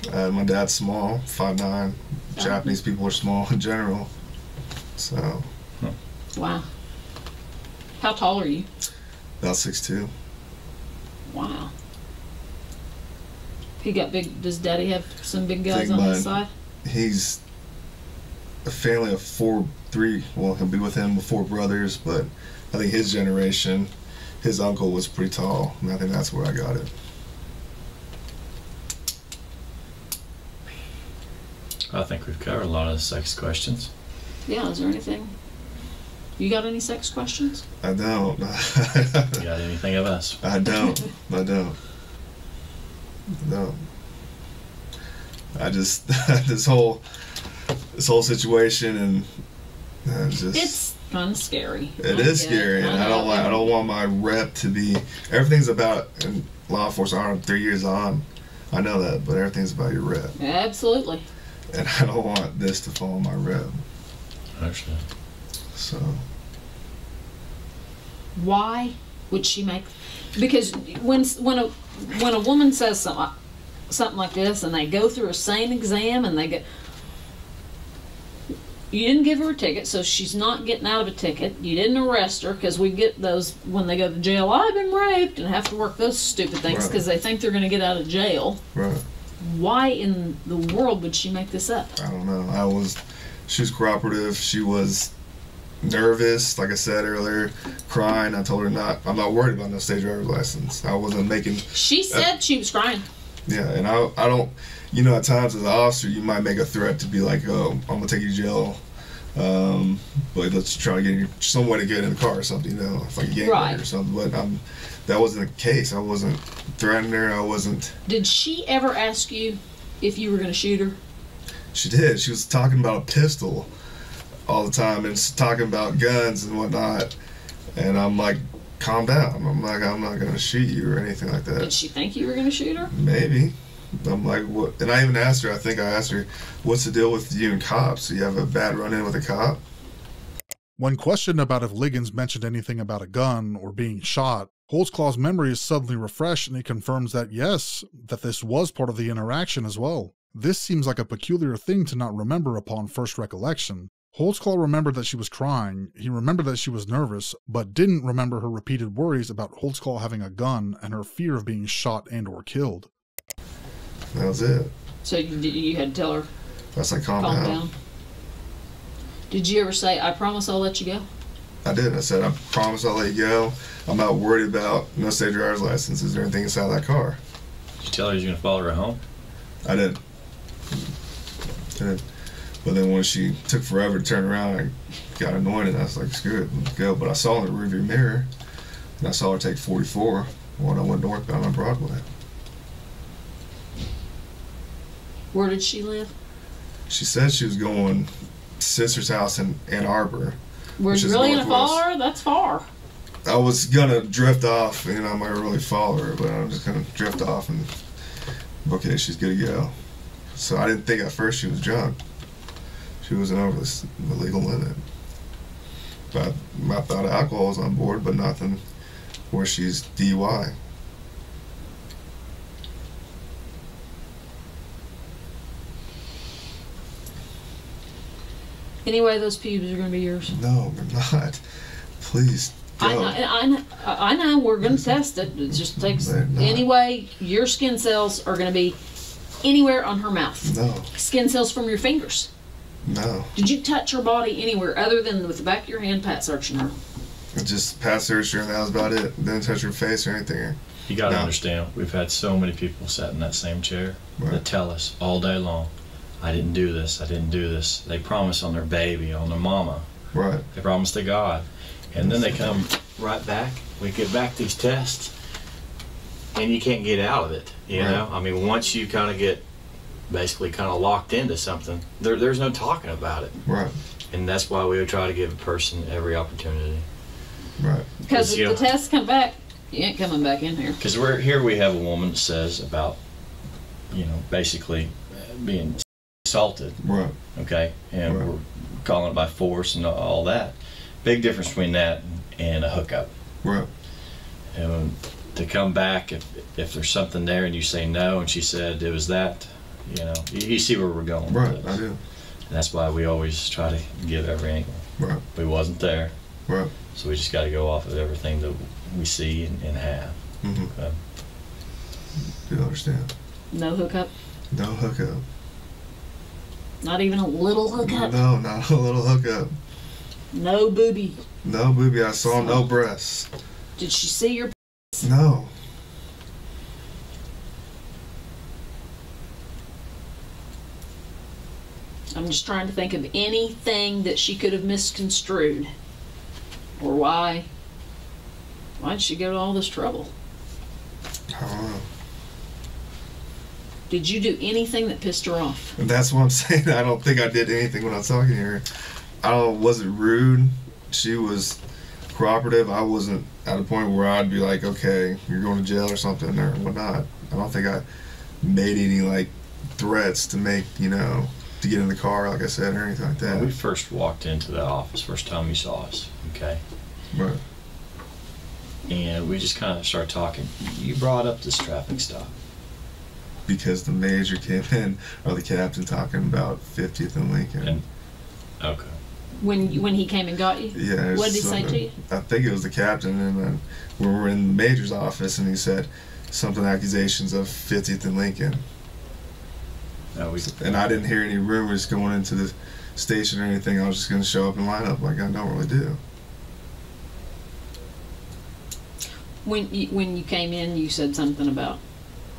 but uh, my dad's small, five nine. Oh. Japanese people are small in general, so... Wow. How tall are you? About six two. Wow. He got big. Does Daddy have some big guys on his side? He's a family of four, three. Well, he'll be with him with four brothers, but I think his generation, his uncle was pretty tall, and I think that's where I got it. I think we've covered a lot of sex questions. Yeah, is there anything? You got any sex questions? I don't. You got anything of us? I don't. I don't. No. I just this whole this whole situation and uh, just it's kind of scary. It I is scary, it. and I, I don't like. I don't want my rep to be. Everything's about in law enforcement. I'm three years on. I know that, but everything's about your rep. Absolutely. And I don't want this to fall on my rep. Actually. So. Why would she make? Because when when a when a woman says something, something like this and they go through a same exam and they go, you didn't give her a ticket, so she's not getting out of a ticket. You didn't arrest her, because we get those when they go to jail, I've been raped, and have to work those stupid things because right. they think they're going to get out of jail. Right. Why in the world would she make this up? I don't know. I was, she was cooperative. She was nervous, like I said earlier, crying. I told her not. I'm not worried about no state driver's license. I wasn't making. She said uh, she was crying. Yeah, and I, I don't. You know, at times as an officer, you might make a threat to be like, "Oh, I'm gonna take you to jail," um, but let's try to get you some way to get in the car or something. You know, like gang right. or something. But I'm, that wasn't the case. I wasn't threatening her. I wasn't. Did she ever ask you if you were gonna shoot her? She did. She was talking about a pistol all the time and talking about guns and whatnot. And I'm like, calm down. I'm like, I'm not gonna shoot you or anything like that. Did she think you were gonna shoot her? Maybe. I'm like, what? And I even asked her, I think I asked her, what's the deal with you and cops? Do you have a bad run-in with a cop? When questioned about if Ligons mentioned anything about a gun or being shot, Holtzclaw's memory is suddenly refreshed and he confirms that, yes, that this was part of the interaction as well. This seems like a peculiar thing to not remember upon first recollection. Holtzclaw remembered that she was crying, he remembered that she was nervous, but didn't remember her repeated worries about Holtzclaw having a gun and her fear of being shot and or killed. That was it. So you, you had to tell her? That's like, calm, calm down. down. Did you ever say, I promise I'll let you go? I did. I said, I promise I'll let you go. I'm not worried about no state driver's licenses or anything inside that car. Did you tell her you were going to follow her home? I did. I did. But then when she took forever to turn around, I got annoyed and I was like, screw it, let's go. But I saw in the rearview mirror, and I saw her take forty-four when I went northbound on Broadway. Where did she live? She said she was going sister's house in Ann Arbor. We're really gonna follow her? That's far. I was gonna drift off, and I might really follow her, but I'm just gonna drift off and okay, she's good to go. So I didn't think at first she was drunk. She wasn't over the legal limit. But I thought alcohol was on board, but nothing where she's D U I. Anyway, those pubes are going to be yours. No, they're not. Please. Go. I, know, I, know, I know. We're going to test it. It just takes. Anyway, your skin cells are going to be anywhere on her mouth. No. Skin cells from your fingers. No. Did you touch her body anywhere other than with the back of your hand pat searching her? I just pat searched her, and that was about it. Didn't touch her face or anything. You got to no. understand, we've had so many people sat in that same chair right. that tell us all day long, I didn't do this, I didn't do this. They promise on their baby, on their mama. Right. They promise to God. And then they come right back. We get back these tests, and you can't get out of it. You right. know? I mean, once you kind of get basically kind of locked into something, there, there's no talking about it. Right. And that's why we would try to give a person every opportunity. Right. Because if you know, the tests come back, you ain't coming back in here. Because we're here we have a woman that says about, you know, basically being assaulted, right? Okay, and right. we're calling it by force and all that. Big difference between that and a hookup, right? And to come back, if if there's something there and you say no, and she said it was that, you know, you, you see where we're going, right? With it. I do. And that's why we always try to give every angle. Right. We wasn't there, right? So we just got to go off of everything that we see and, and have. Mm-hmm. Okay? Do you understand? No hookup. No hookup. Not even a little hookup? No, not a little hookup. No boobie. No boobie. I saw so, no breasts. Did she see your breasts? No. I'm just trying to think of anything that she could have misconstrued. Or why. Why did she go to all this trouble? I don't know. Did you do anything that pissed her off? That's what I'm saying. I don't think I did anything when I was talking to her. I don't, wasn't rude. She was cooperative. I wasn't at a point where I'd be like, okay, you're going to jail or something or whatnot. I don't think I made any like threats to make, you know, to get in the car, like I said, or anything like that. When we first walked into the office, first time you saw us, okay? Right. And we just kind of started talking. You brought up this traffic stop. because the major came in, or the captain, talking about fiftieth and Lincoln. And, okay. When you, when he came and got you? Yeah. What did he say to you? I think it was the captain, and then we were in the major's office, and he said something, accusations of fiftieth and Lincoln. No, we, and I didn't hear any rumors going into the station or anything. I was just going to show up and line up like I normally do. When you, when you came in, you said something about,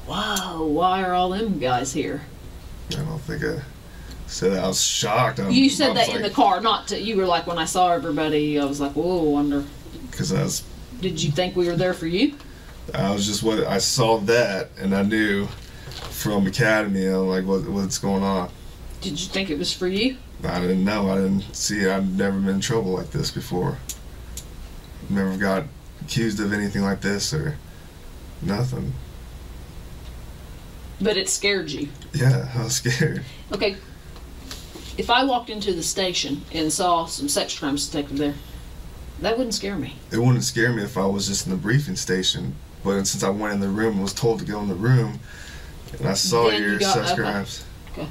wow, why are all them guys here? I don't think I said that. I was shocked. I'm, you said that like, in the car, not to, you were like, when I saw everybody, I was like, whoa, I wonder. Because I was. Did you think we were there for you? I was just, what I saw that, and I knew from Academy, I'm like, what, what's going on? Did you think it was for you? I didn't know. I didn't see it. I've never been in trouble like this before. Never got accused of anything like this or nothing. But it scared you? Yeah, I was scared. Okay. If I walked into the station and saw some sex crimes detected there, that wouldn't scare me. It wouldn't scare me if I was just in the briefing station. But since I went in the room and was told to go in the room, and I saw then your you got, sex okay. crimes. Okay.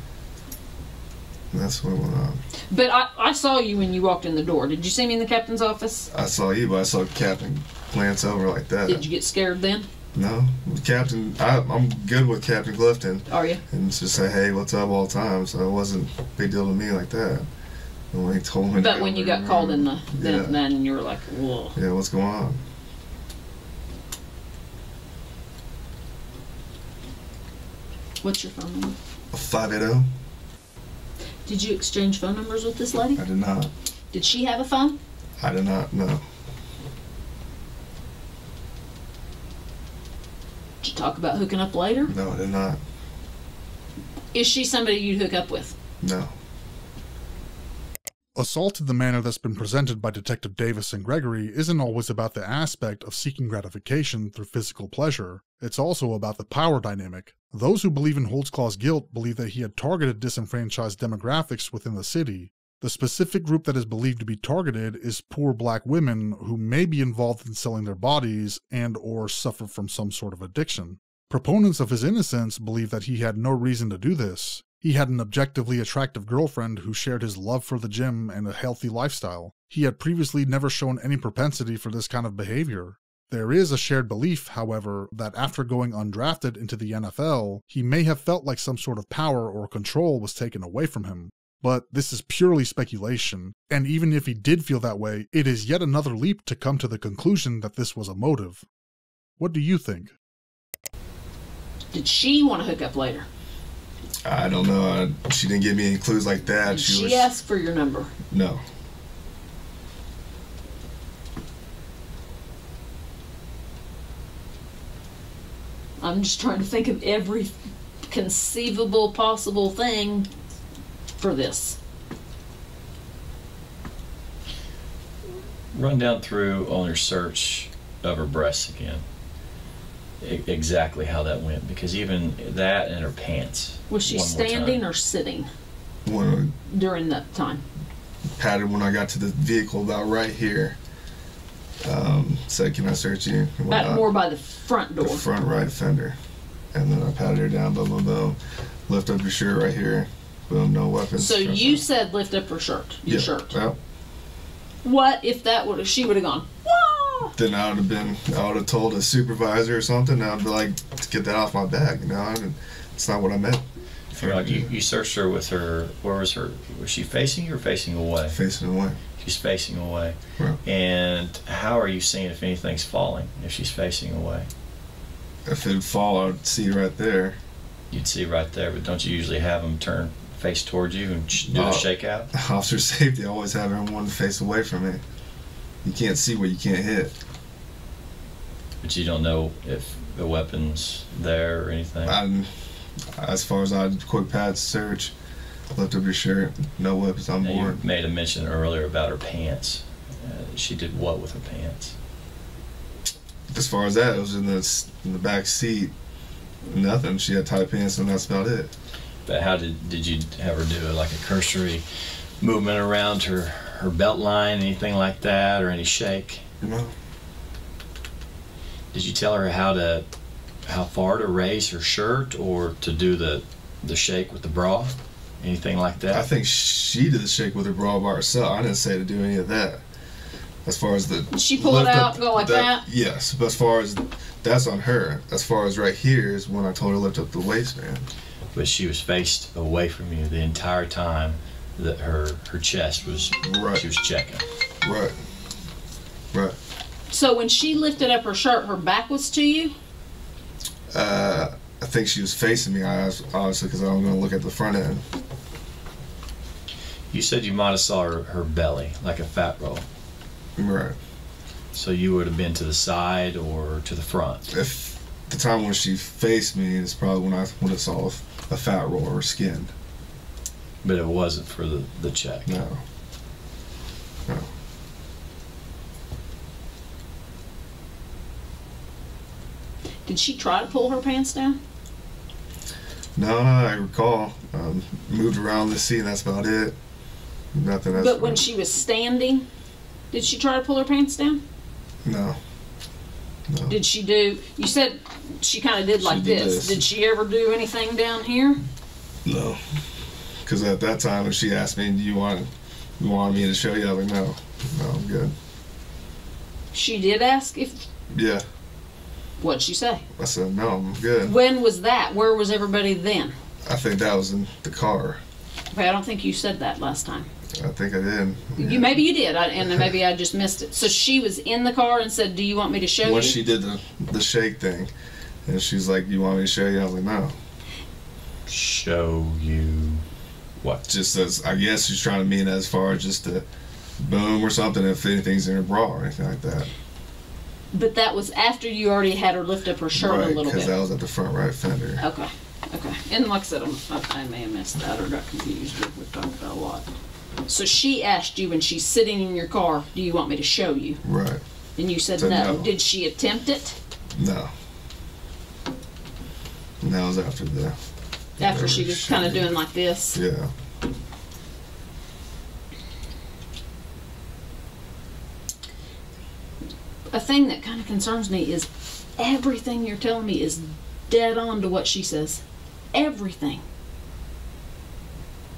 And that's what went on. But I, I saw you when you walked in the door. Did you see me in the captain's office? I saw you, but I saw the captain glance over like that. Did you get scared then? No. The captain, I, I'm good with Captain Clifton. Are you? And just say, hey, what's up all the time. So it wasn't a big deal to me like that. And when he told me. But when you got called in the, yeah. then you were like, whoa. Yeah, what's going on? What's your phone number? five eight zero. Did you exchange phone numbers with this lady? I did not. Did she have a phone? I did not, no. Did you talk about hooking up later? No, I did not. Is she somebody you'd hook up with? No. Assault in the manner that's been presented by Detective Davis and Gregory isn't always about the aspect of seeking gratification through physical pleasure. It's also about the power dynamic. Those who believe in Holtzclaw's guilt believe that he had targeted disenfranchised demographics within the city. The specific group that is believed to be targeted is poor black women who may be involved in selling their bodies and or suffer from some sort of addiction. Proponents of his innocence believe that he had no reason to do this. He had an objectively attractive girlfriend who shared his love for the gym and a healthy lifestyle. He had previously never shown any propensity for this kind of behavior. There is a shared belief, however, that after going undrafted into the N F L, he may have felt like some sort of power or control was taken away from him. But this is purely speculation, and even if he did feel that way, it is yet another leap to come to the conclusion that this was a motive. What do you think? Did she want to hook up later? I don't know. I, she didn't give me any clues like that. Did she, she was, asked for your number? No. I'm just trying to think of every conceivable possible thing for this. Run down through on her search of her breasts again. I exactly how that went, because even that and her pants. Was she standing or sitting when I, during that time? Patted when I got to the vehicle about right here. Um, said, "Can I search you?" About more by the front door. The front right fender, and then I patted her down. Boom, boom, boom. Lift up your shirt right here. Boom, no weapons. So you right. said, "Lift up her shirt." Your yeah. shirt. Yep. What if that would she would have gone? Whoa! Then I would have been. I would have told a supervisor or something. I'd be like, "Get that off my back," you know. I didn't, it's not what I meant. You, you searched her with her. Where was her? Was she facing you or facing away? Facing away. She's facing away, right. And how are you seeing if anything's falling? If she's facing away, if it'd fall, I'd see right there. You'd see right there, but don't you usually have them turn face towards you and do uh, a shakeout? Officer safety, I always have everyone face away from it. You can't see what you can't hit. But you don't know if the weapon's there or anything. I'm, as far as I quick pad search. Lift up your shirt, no whips on board. You made a mention earlier about her pants. Uh, she did what with her pants? As far as that, it was in the, in the back seat. Nothing. She had tight pants and that's about it. But how did, did you have her do it? Like a cursory movement around her, her belt line, anything like that, or any shake? No. Did you tell her how to how far to raise her shirt or to do the the shake with the bra, anything like that? I think she did the shake with her bra by herself. I didn't say to do any of that. As far as the she pulled out and go like that, that. Yes, but as far as that's on her. As far as right here is when I told her to lift up the waistband. But she was faced away from you the entire time that her her chest was right. She was checking. Right. Right. So when she lifted up her shirt, her back was to you? Uh, I think she was facing me, obviously, because I was going to look at the front end. You said you might have saw her, her belly, like a fat roll. Right. So you would have been to the side or to the front? If the time when she faced me is probably when I would have saw a fat roll of her skin. But it wasn't for the, the check? No. No. Did she try to pull her pants down? No, no, I recall. Um, moved around the seat, and that's about it. Nothing else. But when she was standing, did she try to pull her pants down? No. No. Did she do, you said she kind of did like this. Did she ever do anything down here? No. Because at that time, when she asked me, do you want, you want me to show you? I was like, no. No, I'm good. She did ask if? Yeah. What'd she say? I said, no, I'm good. When was that? Where was everybody then? I think that was in the car. Okay, I don't think you said that last time. I think I did. Yeah. You Maybe you did, I, and then maybe I just missed it. So she was in the car and said, do you want me to show you? When she did the, the shake thing, and she's like, you want me to show you? I was like, no. Show you what? Just as, I guess she's trying to mean as far as just a boom or something, if anything's in her bra or anything like that. But that was after you already had her lift up her shirt right, a little bit. Because that was at the front right fender. Okay, okay. And like I said, I'm, I may have missed that or got confused. We've talked about a lot. So she asked you when she's sitting in your car, do you want me to show you? Right. And you said so no. no. Did she attempt it? No. And that was after the... After she was kind of doing like this? Yeah. A thing that kind of concerns me is everything you're telling me is dead on to what she says. Everything.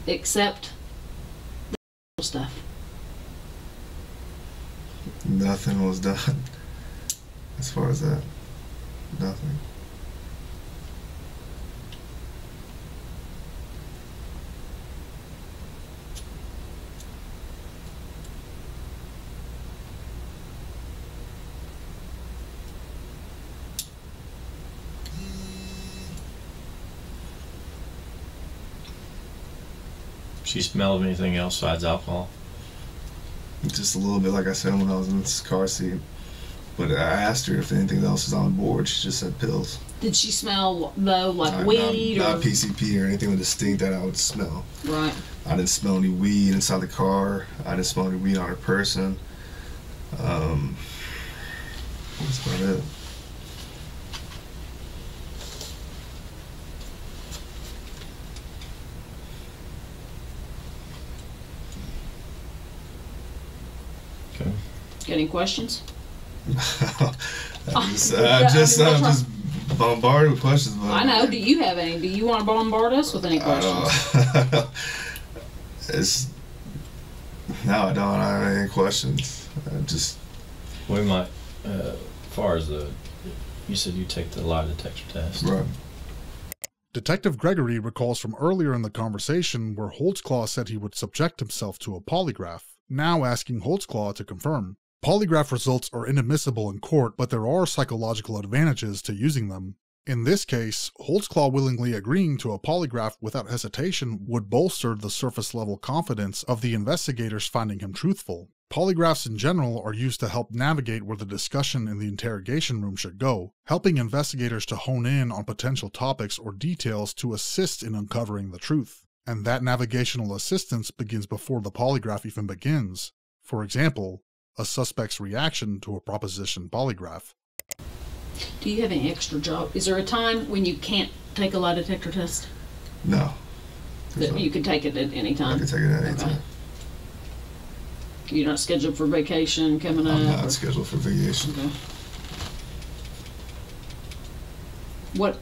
Except the stuff. Nothing was done. As far as that, nothing. She smell of anything else besides alcohol? Just a little bit, like I said when I was in this car seat. But I asked her if anything else was on board. She just said pills. Did she smell though, like not, weed not, or not P C P or anything distinct that I would smell? Right. I didn't smell any weed inside the car. I didn't smell any weed on her person. Um, that's about it. Any questions? I'm just, I'm just, I'm just bombarded with questions. I know. Do you have any? Do you want to bombard us with any questions? it's no, I don't have any questions. I just we might, uh, as far as the you said you take the lie detector test, right? Detective Gregory recalls from earlier in the conversation where Holtzclaw said he would subject himself to a polygraph. Now asking Holtzclaw to confirm. Polygraph results are inadmissible in court, but there are psychological advantages to using them. In this case, Holtzclaw willingly agreeing to a polygraph without hesitation would bolster the surface-level confidence of the investigators finding him truthful. Polygraphs in general are used to help navigate where the discussion in the interrogation room should go, helping investigators to hone in on potential topics or details to assist in uncovering the truth. And that navigational assistance begins before the polygraph even begins. For example, a suspect's reaction to a proposition polygraph. Do you have any extra job? Is there a time when you can't take a lie detector test? No. That you can take it at any time? I can take it at any okay. time. You're not scheduled for vacation coming I'm up? I'm not or? scheduled for vacation. Okay. What,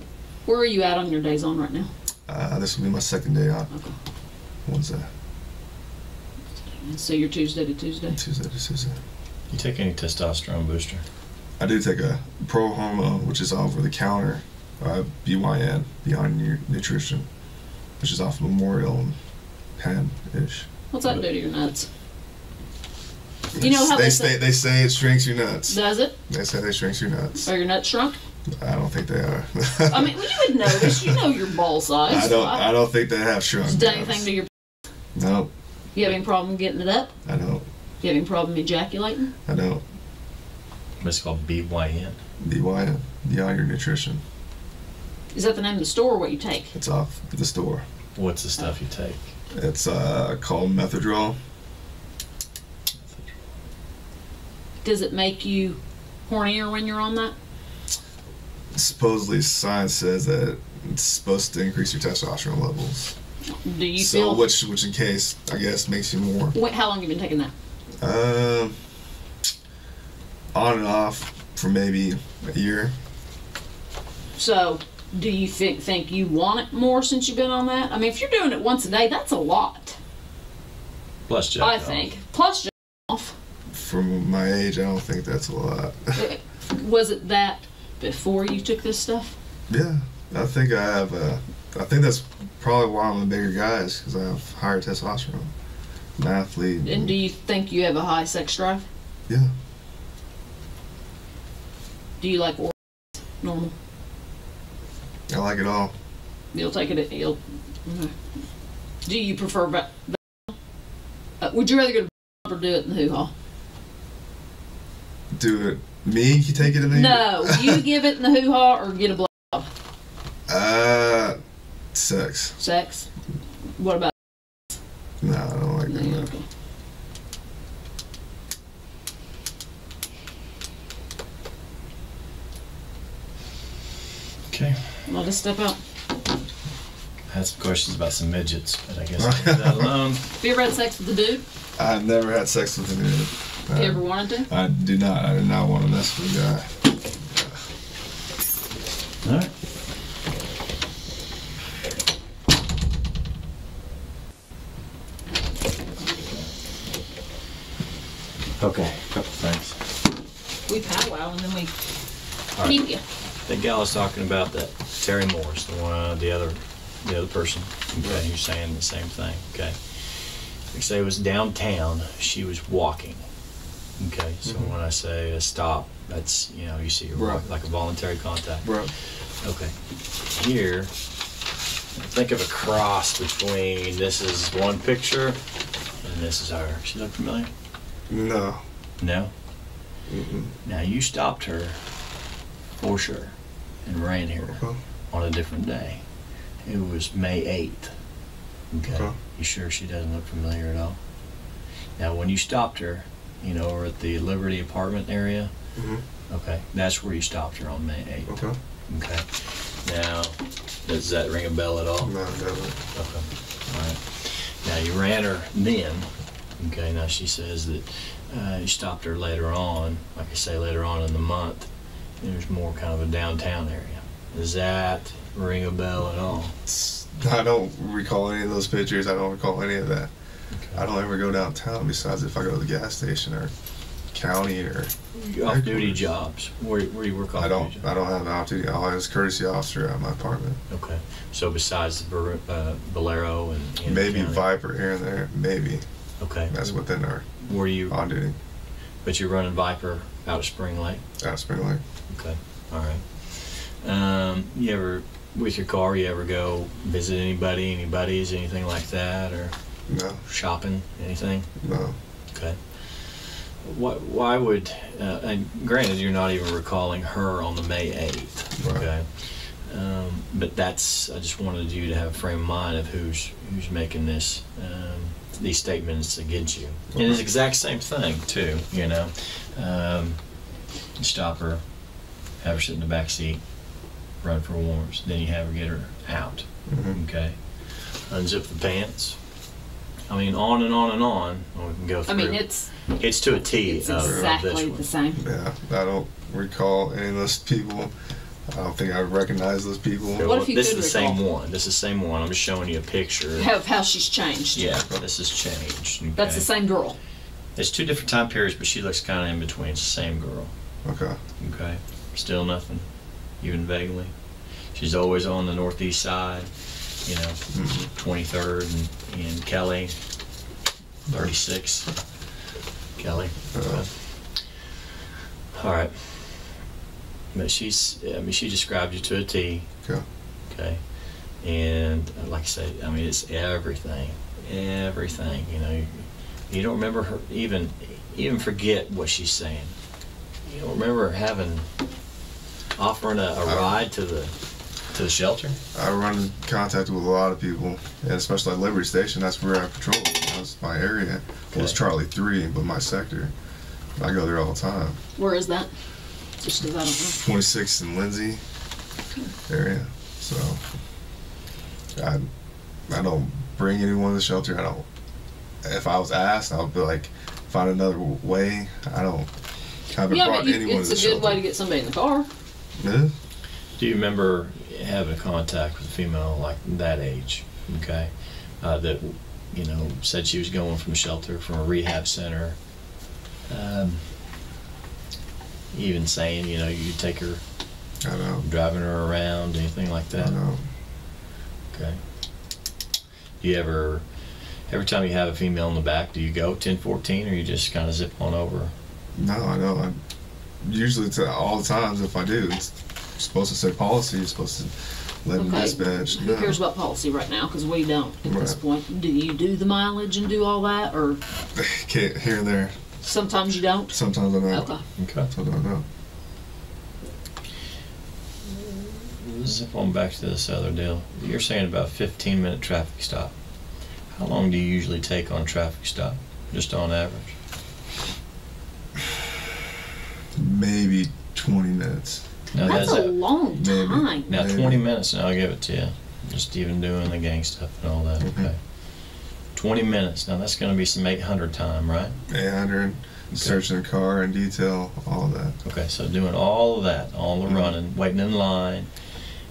where are you at on your days on right now? Uh, this will be my second day out. Okay. Wednesday. So you're Tuesday to Tuesday? Tuesday to Tuesday. You take any testosterone booster? I do take a pro hormone, which is over the counter, uh, B Y N, Beyond Nutrition, which is off Memorial and Penn-ish. What's that do to your nuts? You know how they, they say, say they say it shrinks your nuts. Does it? They say they shrinks your nuts. Are your nuts shrunk? I don't think they are. I mean, well, you would notice. You know your ball size. I don't. So I, I don't think they have shrunk. Has done anything to your? Nope. You have any problem getting it up? I don't. You have any problem ejaculating? I don't. It's called B Y N. B Y N. Beyond Your Nutrition. Is that the name of the store or what you take? It's off the store. What's the stuff you take? It's uh, called Methadrol. Does it make you hornier when you're on that? Supposedly, science says that it's supposed to increase your testosterone levels. Do you so feel? So, which, which in case, I guess, makes you more. Wait, how long have you been taking that? Um, uh, on and off for maybe a year. So, do you think think you want it more since you've been on that? I mean, if you're doing it once a day, that's a lot. Plus, jack I off. think plus jack off. From my age, I don't think that's a lot. Was it that before you took this stuff? Yeah, I think I have. Uh, I think that's probably why I'm a bigger guy, is because I have higher testosterone. I'm an athlete. And, and do you think you have a high sex drive? Yeah. Do you like oral sex? Normal. I like it all. You'll take it. You'll. Okay. Do you prefer? Ba ba uh, would you rather go to ba or do it in the hoo-ha? Do it. Me? You take it in the No, you give it in the hoo-ha or get a blowjob? Uh, sex. Sex? What about sex? No, I don't like no, that. Okay. okay. I'll just step out. I had some questions about some midgets, but I guess I'll leave that alone. Have you ever had sex with a dude? I've never had sex with a dude. You I, ever wanted to? I do not. I do not want to mess with a guy. All right. Okay, a couple things. We powwow and then we right. keep you. That gal was talking about that Terry Morris, the one, uh, the other, the other person. Okay, you're saying the same thing. Okay. You say it was downtown. She was walking. Okay, so mm-hmm. when I say a stop, that's, you know, you see right. like a voluntary contact. Right. Okay. Here, think of a cross between this is one picture and this is her. She look familiar? No. No? Mm-mm. Now, you stopped her for sure and ran here okay. on a different day. It was May eighth. Okay. okay. You sure she doesn't look familiar at all? Now, when you stopped her, you know, or at the Liberty apartment area. Mm-hmm. Okay, that's where you stopped her on May eighth. Okay. Okay. Now, does that ring a bell at all? No, it doesn't. Okay. All right. Now, you ran her then. Okay, now she says that uh, you stopped her later on, like I say, later on in the month. And there's more kind of a downtown area. Does that ring a bell at all? I don't recall any of those pictures. I don't recall any of that. Okay. I don't ever go downtown besides if I go to the gas station or county or off-duty jobs. Where, where do you work off-duty? I don't. Jobs? I don't have an off-duty. I was a courtesy officer at my apartment. Okay. So besides the uh, Bolero and, and maybe Viper here and there, maybe. Okay. That's within our were you on-duty. But you're running Viper out of Spring Lake. Out of Spring Lake. Okay. All right. Um, you ever with your car? You ever go visit anybody, any buddies, anything like that, or? No. Shopping, anything? No. Okay. What? Why would? Uh, and granted, you're not even recalling her on the May eighth. Right. Okay. Um, but that's. I just wanted you to have a frame of mind of who's who's making this um, these statements against you. Okay. And it's the exact same thing too. You know, um, you stop her, have her sit in the back seat, run for warrants, then you have her get her out. Mm-hmm. Okay. Unzip the pants. I mean, on and on and on. We can go through. I mean, it's it's to a T. It's exactly the same. Yeah, I don't recall any of those people. I don't think I recognize those people. What well, if you this could is the recall? Same one. This is the same one. I'm just showing you a picture of how, how she's changed. Yeah, this has changed. Okay. That's the same girl. It's two different time periods, but she looks kind of in between. It's the same girl. Okay. Okay. Still nothing, even vaguely. She's always on the northeast side, you know, mm-hmm. twenty-third and, and Kelly, thirty-six, Kelly. Uh-huh. So. All right. But she's, I mean, she described you to a T. Okay. Okay. And like I say, I mean, it's everything, everything, you know. You, you don't remember her, even, even forget what she's saying. You don't remember having, offering a, a I, ride to the, to the shelter? I run in contact with a lot of people, and especially at Liberty Station, that's where I patrol. That's my area. Okay. It was Charlie three, but my sector. I go there all the time. Where is that? Just because I don't know. twenty-sixth and Lindsay area. So I, I don't bring anyone to the shelter. I don't. If I was asked, I would be like, find another way. I don't haven't yeah, brought but you, anyone to the shelter. It's a good way to get somebody in the car. Yeah. Do you remember having contact with a female like that age? Okay, uh, that you know said she was going from a shelter, from a rehab center. Um, Even saying, you know, you take her, I know. Driving her around, anything like that. I know. Okay. Do you ever, every time you have a female in the back, do you go ten fourteen or you just kind of zip on over? No, I know. I, usually, to all the times, if I do, it's supposed to say policy, it's supposed to let okay. them dispatch. Who no. cares about policy right now? Because we don't at right. this point. Do you do the mileage and do all that? Or? Can't, here and there. Sometimes you don't? Sometimes I don't. Okay. Okay. Sometimes I don't. Let's zip on back to this other deal. You're saying about fifteen minute traffic stop. How long do you usually take on traffic stop, just on average? Maybe twenty minutes. Now, that's, that's a long time. Maybe. Now, maybe. twenty minutes, and I'll give it to you. Just even doing the gang stuff and all that. Mm-hmm. Okay. twenty minutes. Now that's going to be some eight hundred time, right? eight hundred, okay. Searching the car in detail, all of that. Okay, so doing all of that, all the mm-hmm. running, waiting in line,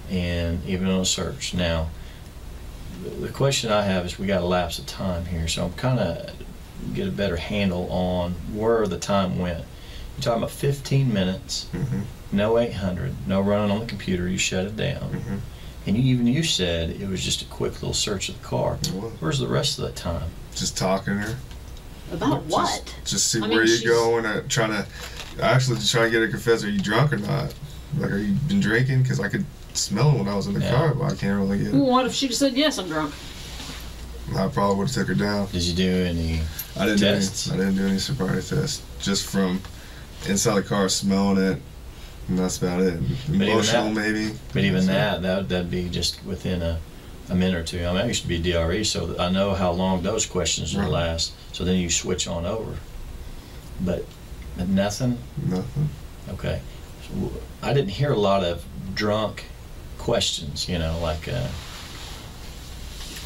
and even on a search. Now, the question I have is we got a lapse of time here, so I'm kind of get a better handle on where the time went. You're talking about fifteen minutes, mm-hmm. no eight hundred, no running on the computer, you shut it down. Mm-hmm. And you, even you said it was just a quick little search of the car. Where's the rest of that time? Just talking to her. About what? Just, just see I where mean, you're she's... going. Uh, trying to actually just try to get her to confess. Are you drunk or not? Like, are you been drinking? Because I could smell it when I was in the yeah. car, but I can't really get it. Well, what if she just said yes? I'm drunk. I probably would have took her down. Did you do any I didn't tests? Do any, I didn't do any sobriety tests. Just from inside the car, smelling it. And that's about it. Emotional, maybe. But even that, that, that'd be just within a, a minute or two. I mean, I used to be D R E, so I know how long those questions will last. So then you switch on over. But nothing? Nothing. Okay. So I didn't hear a lot of drunk questions, you know, like uh,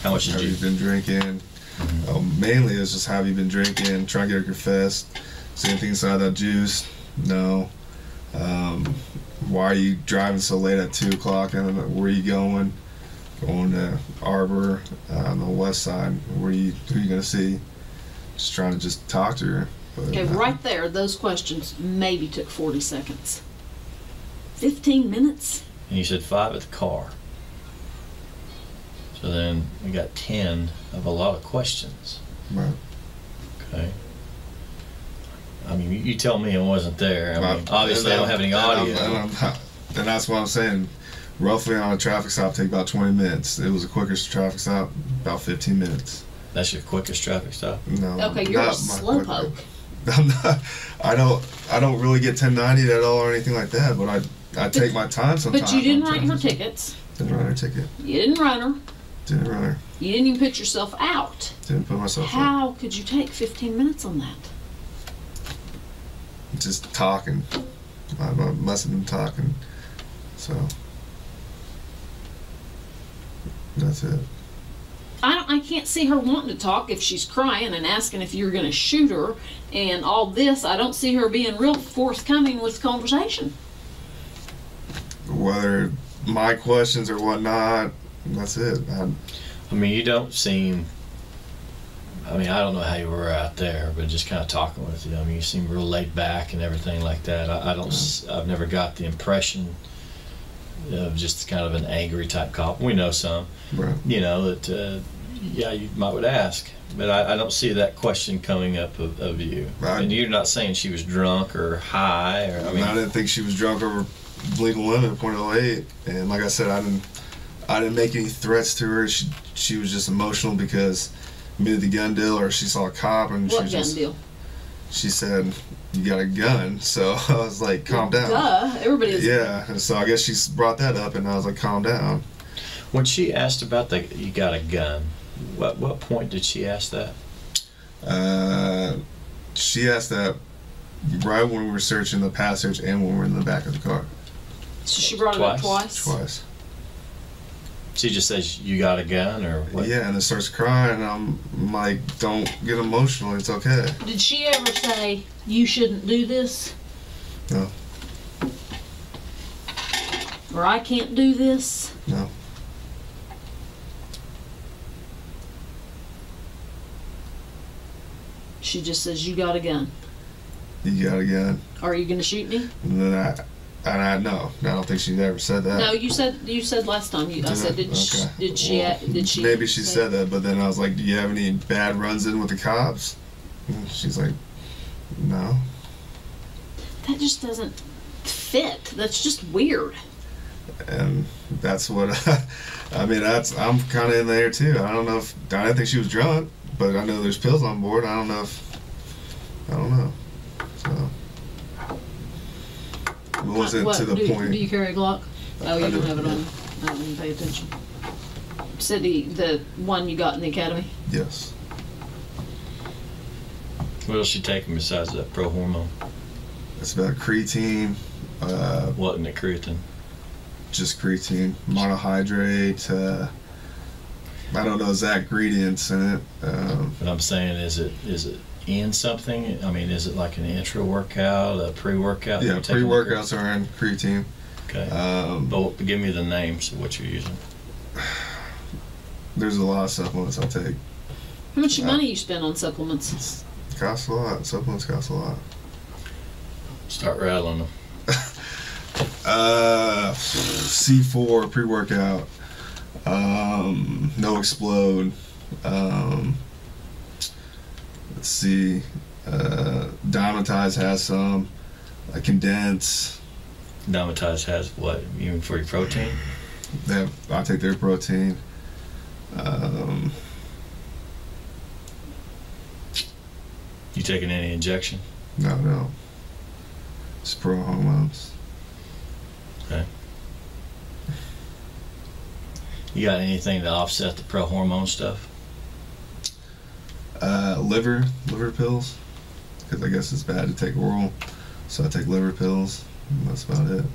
how much did you... Have you been drinking? Mm-hmm. uh, mainly it's just have you been drinking, trying to get her confessed. Is anything inside that juice? No. Um, why are you driving so late at two o'clock? And where are you going? Going to Arbor uh, on the west side. Where are you? Who are you gonna see? Just trying to just talk to her. But, okay, uh, right there. Those questions maybe took forty seconds. Fifteen minutes. And you said five at the car. So then we got ten of a lot of questions. Right. Okay. I mean, you tell me it wasn't there. I mean, obviously, I don't have any audio. And, I'm, and, I'm, and that's what I'm saying. Roughly on a traffic stop, take about twenty minutes. It was the quickest traffic stop, about fifteen minutes. That's your quickest traffic stop? No. Okay, you're a slowpoke. I'm not. I don't. I don't really get ten ninety at all or anything like that. But I, I but, take my time sometimes. But you didn't write her tickets. Didn't write her ticket. You didn't run her. Didn't run her. You didn't even put yourself out. Didn't put myself out. How could you take fifteen minutes on that? Just talking. I must have been talking. So that's it. I don't. I can't see her wanting to talk if she's crying and asking if you're going to shoot her and all this. I don't see her being real forthcoming with conversation. whether my questions or whatnot. That's it. I, I mean, you don't seem, I mean, I don't know how you were out there, but just kind of talking with you, I mean, you seem real laid back and everything like that. I, I don't, I've never got the impression of just kind of an angry type cop. We know some, right. you know, that, uh, yeah, you might would ask, but I, I don't see that question coming up of, of you. Right. And you're not saying she was drunk or high, or, I mean, I didn't think she was drunk or bleeding limit, point oh eight. And like I said, I didn't, I didn't make any threats to her. She, she was just emotional because me the gun deal, or she saw a cop and what she was gun just, deal? She said, "You got a gun." So I was like, "Calm well, down." Duh, everybody is. Yeah, and so I guess she brought that up, and I was like, "Calm down." When she asked about the "you got a gun," what what point did she ask that? Uh, she asked that right when we were searching the passage and when we were in the back of the car. So she brought twice? it up twice. Twice. She just says, "You got a gun," or what? Yeah, and it starts crying, and I'm like, don't get emotional, it's okay. Did she ever say, "You shouldn't do this"? No. Or, "I can't do this"? No. She just says, "You got a gun." You got a gun. "Are you going to shoot me?" And then I... And I know. I don't think she's ever said that. No, you said you said last time. You, I said, did okay. she, did she, well, did she? Maybe she say said that, but then I was like, "Do you have any bad runs in with the cops?" And she's like, "No." That just doesn't fit. That's just weird. And that's what I, I mean. That's I'm kind of in the air too. I don't know if I didn't think she was drunk, but I know there's pills on board. I don't know if I don't know. So. It wasn't what, to the do, point. Do you carry a Glock? Oh, you I don't have it on. Yeah. I don't even pay attention. Cindy, the one you got in the academy? Yes. What else you taking besides that pro hormone? It's about creatine. Uh, what in the creatine? Just creatine, monohydrate. Uh, I don't know exact ingredients in it. Um, but I'm saying, is it is it? in something? I mean, is it like an intra workout, a pre workout? Yeah, pre workouts are in creatine. Okay. Um, but give me the names of what you're using. There's a lot of supplements I take. How much uh, money you spend on supplements? It costs a lot. Supplements cost a lot. Start rattling them. uh, C four pre workout. Um, no Explode. Um, Let's see, uh, Dimetize has some, uh, Condense. Dimetize has what, even for your protein? They have, I take their protein. Um, you taking any injection? No, no. It's pro hormones. Okay. You got anything to offset the pro hormone stuff? Uh, liver, liver pills, because I guess it's bad to take oral, so I take liver pills, and that's about it.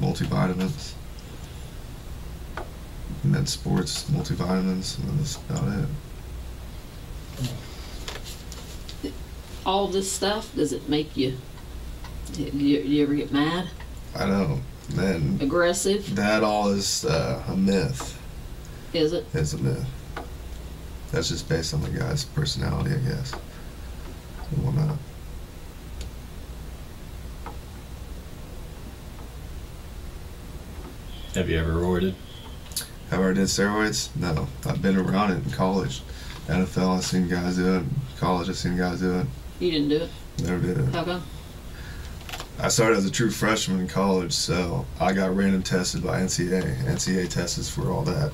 Multivitamins, and then sports, multivitamins, and that's about it. All this stuff, does it make you, do you, do you ever get mad? I don't. Then aggressive? That all is uh, a myth. Is it? It's a myth. That's just based on the guy's personality, I guess. And whatnot. Have you ever roided? Have I ever did steroids? No. I've been around it in college. N F L, I've seen guys do it. College, I've seen guys do it. You didn't do it? Never did it. How come? I started as a true freshman in college, so I got random tested by N C A. N C A tests for all that.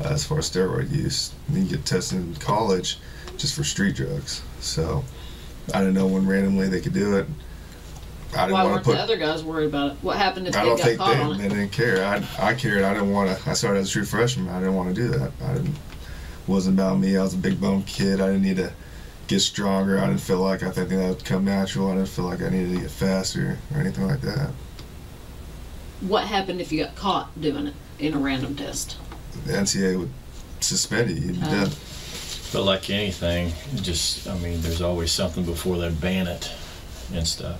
Uh, as far as steroid use, and you get tested in college just for street drugs. So I didn't know when randomly they could do it. I didn't Why weren't put, the other guys worried about it? What happened if I they don't got think caught they, on it? They didn't care. I I cared. I didn't want to. I started as a true freshman. I didn't want to do that. I didn't. It wasn't about me. I was a big boned kid. I didn't need to get stronger. I didn't feel like I think that would come natural. I didn't feel like I needed to get faster or anything like that. What happened if you got caught doing it in a random test? The N C A A would suspend you. You'd be done. But like anything, just I mean, there's always something before they ban it and stuff.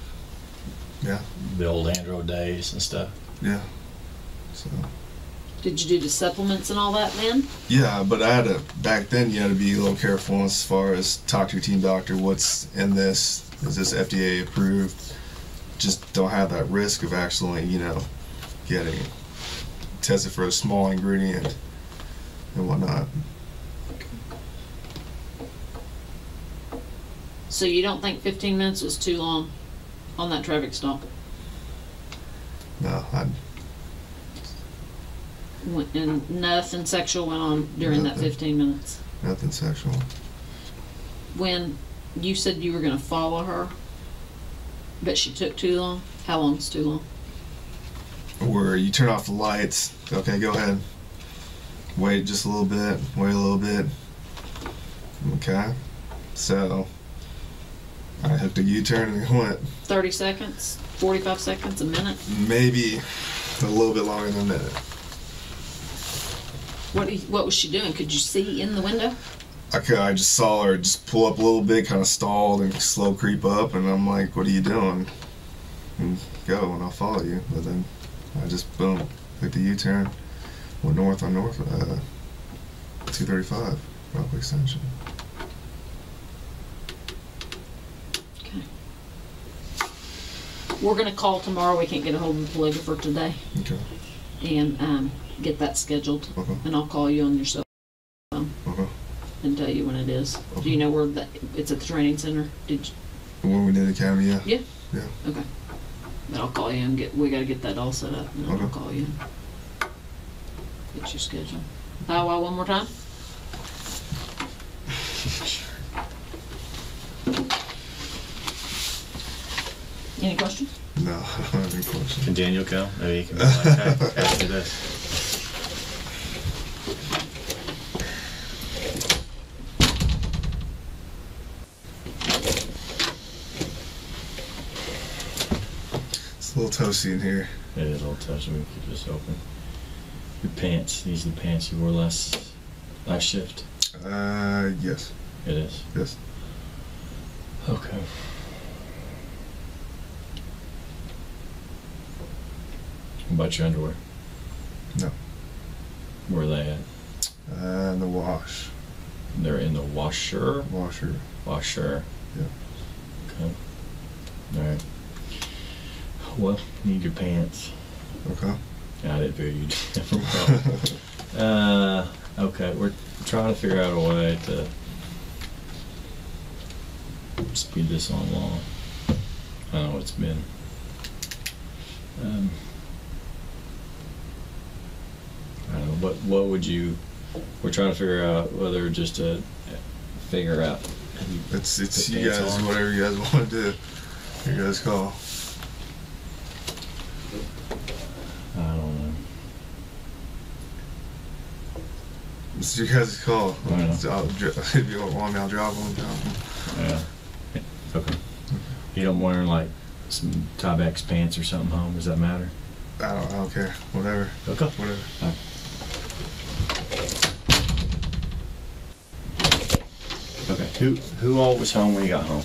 Yeah. The old Andro days and stuff. Yeah. So. Did you do the supplements and all that then? Yeah, but I had to, back then you had to be a little careful as far as talk to your team doctor, what's in this, is this F D A approved? Just don't have that risk of actually, you know, getting tested for a small ingredient and whatnot. So you don't think fifteen minutes was too long on that traffic stop? No, I... And nothing sexual went on during nothing, that fifteen minutes? Nothing sexual. When you said you were going to follow her, but she took too long, how long's too long? Where you turn off the lights, okay, go ahead. Wait just a little bit, wait a little bit. Okay, so I hooked a U-turn and went. thirty seconds, forty-five seconds, a minute? Maybe a little bit longer than a minute. What, what was she doing? Could you see in the window? I could. I just saw her just pull up a little bit, kind of stalled, and slow creep up, and I'm like, what are you doing? And go, and I'll follow you. But then I just, boom, took the U-turn, went north on north, uh, two thirty-five, Rockwood Extension. Okay. We're going to call tomorrow. We can't get a hold of the polygrapher today. Okay. And, um... get that scheduled, okay. And I'll call you on your cell phone, okay, and tell you when it is. Okay. Do you know where that? It's at the training center. Did you? When we did academy, yeah. Yeah. Yeah. Okay. Then I'll call you and get. We got to get that all set up. And okay. I'll call you. Get your schedule. Bow wow one more time. Any questions? No, I don't have any questions. Can Daniel go? Maybe he can go like that after this. It's a little toasty in here. It is a little toasty. We keep this open. Your pants. These are the pants you wore last last shift. Uh, yes. It is. Yes. Okay. What about your underwear? No. Where are they at? Uh, in the wash. They're in the washer. Washer. Washer. Yeah. Okay. All right. Well, you need your pants. Okay. I didn't figure you'd have a problem. uh, okay, we're trying to figure out a way to speed this on long. I don't know what it's been. Um, I don't know, but what would you, we're trying to figure out whether just to figure out. It's, it's you guys, on. Whatever you guys want to do, you guys call. It's your guys' call. I'll, if you want me, I'll drop them. Yeah. It's okay. You don't wear like some Tyvek pants or something home? Does that matter? I don't, I don't care. Whatever. Okay. Whatever. All right. Okay. Who who all was home when you got home?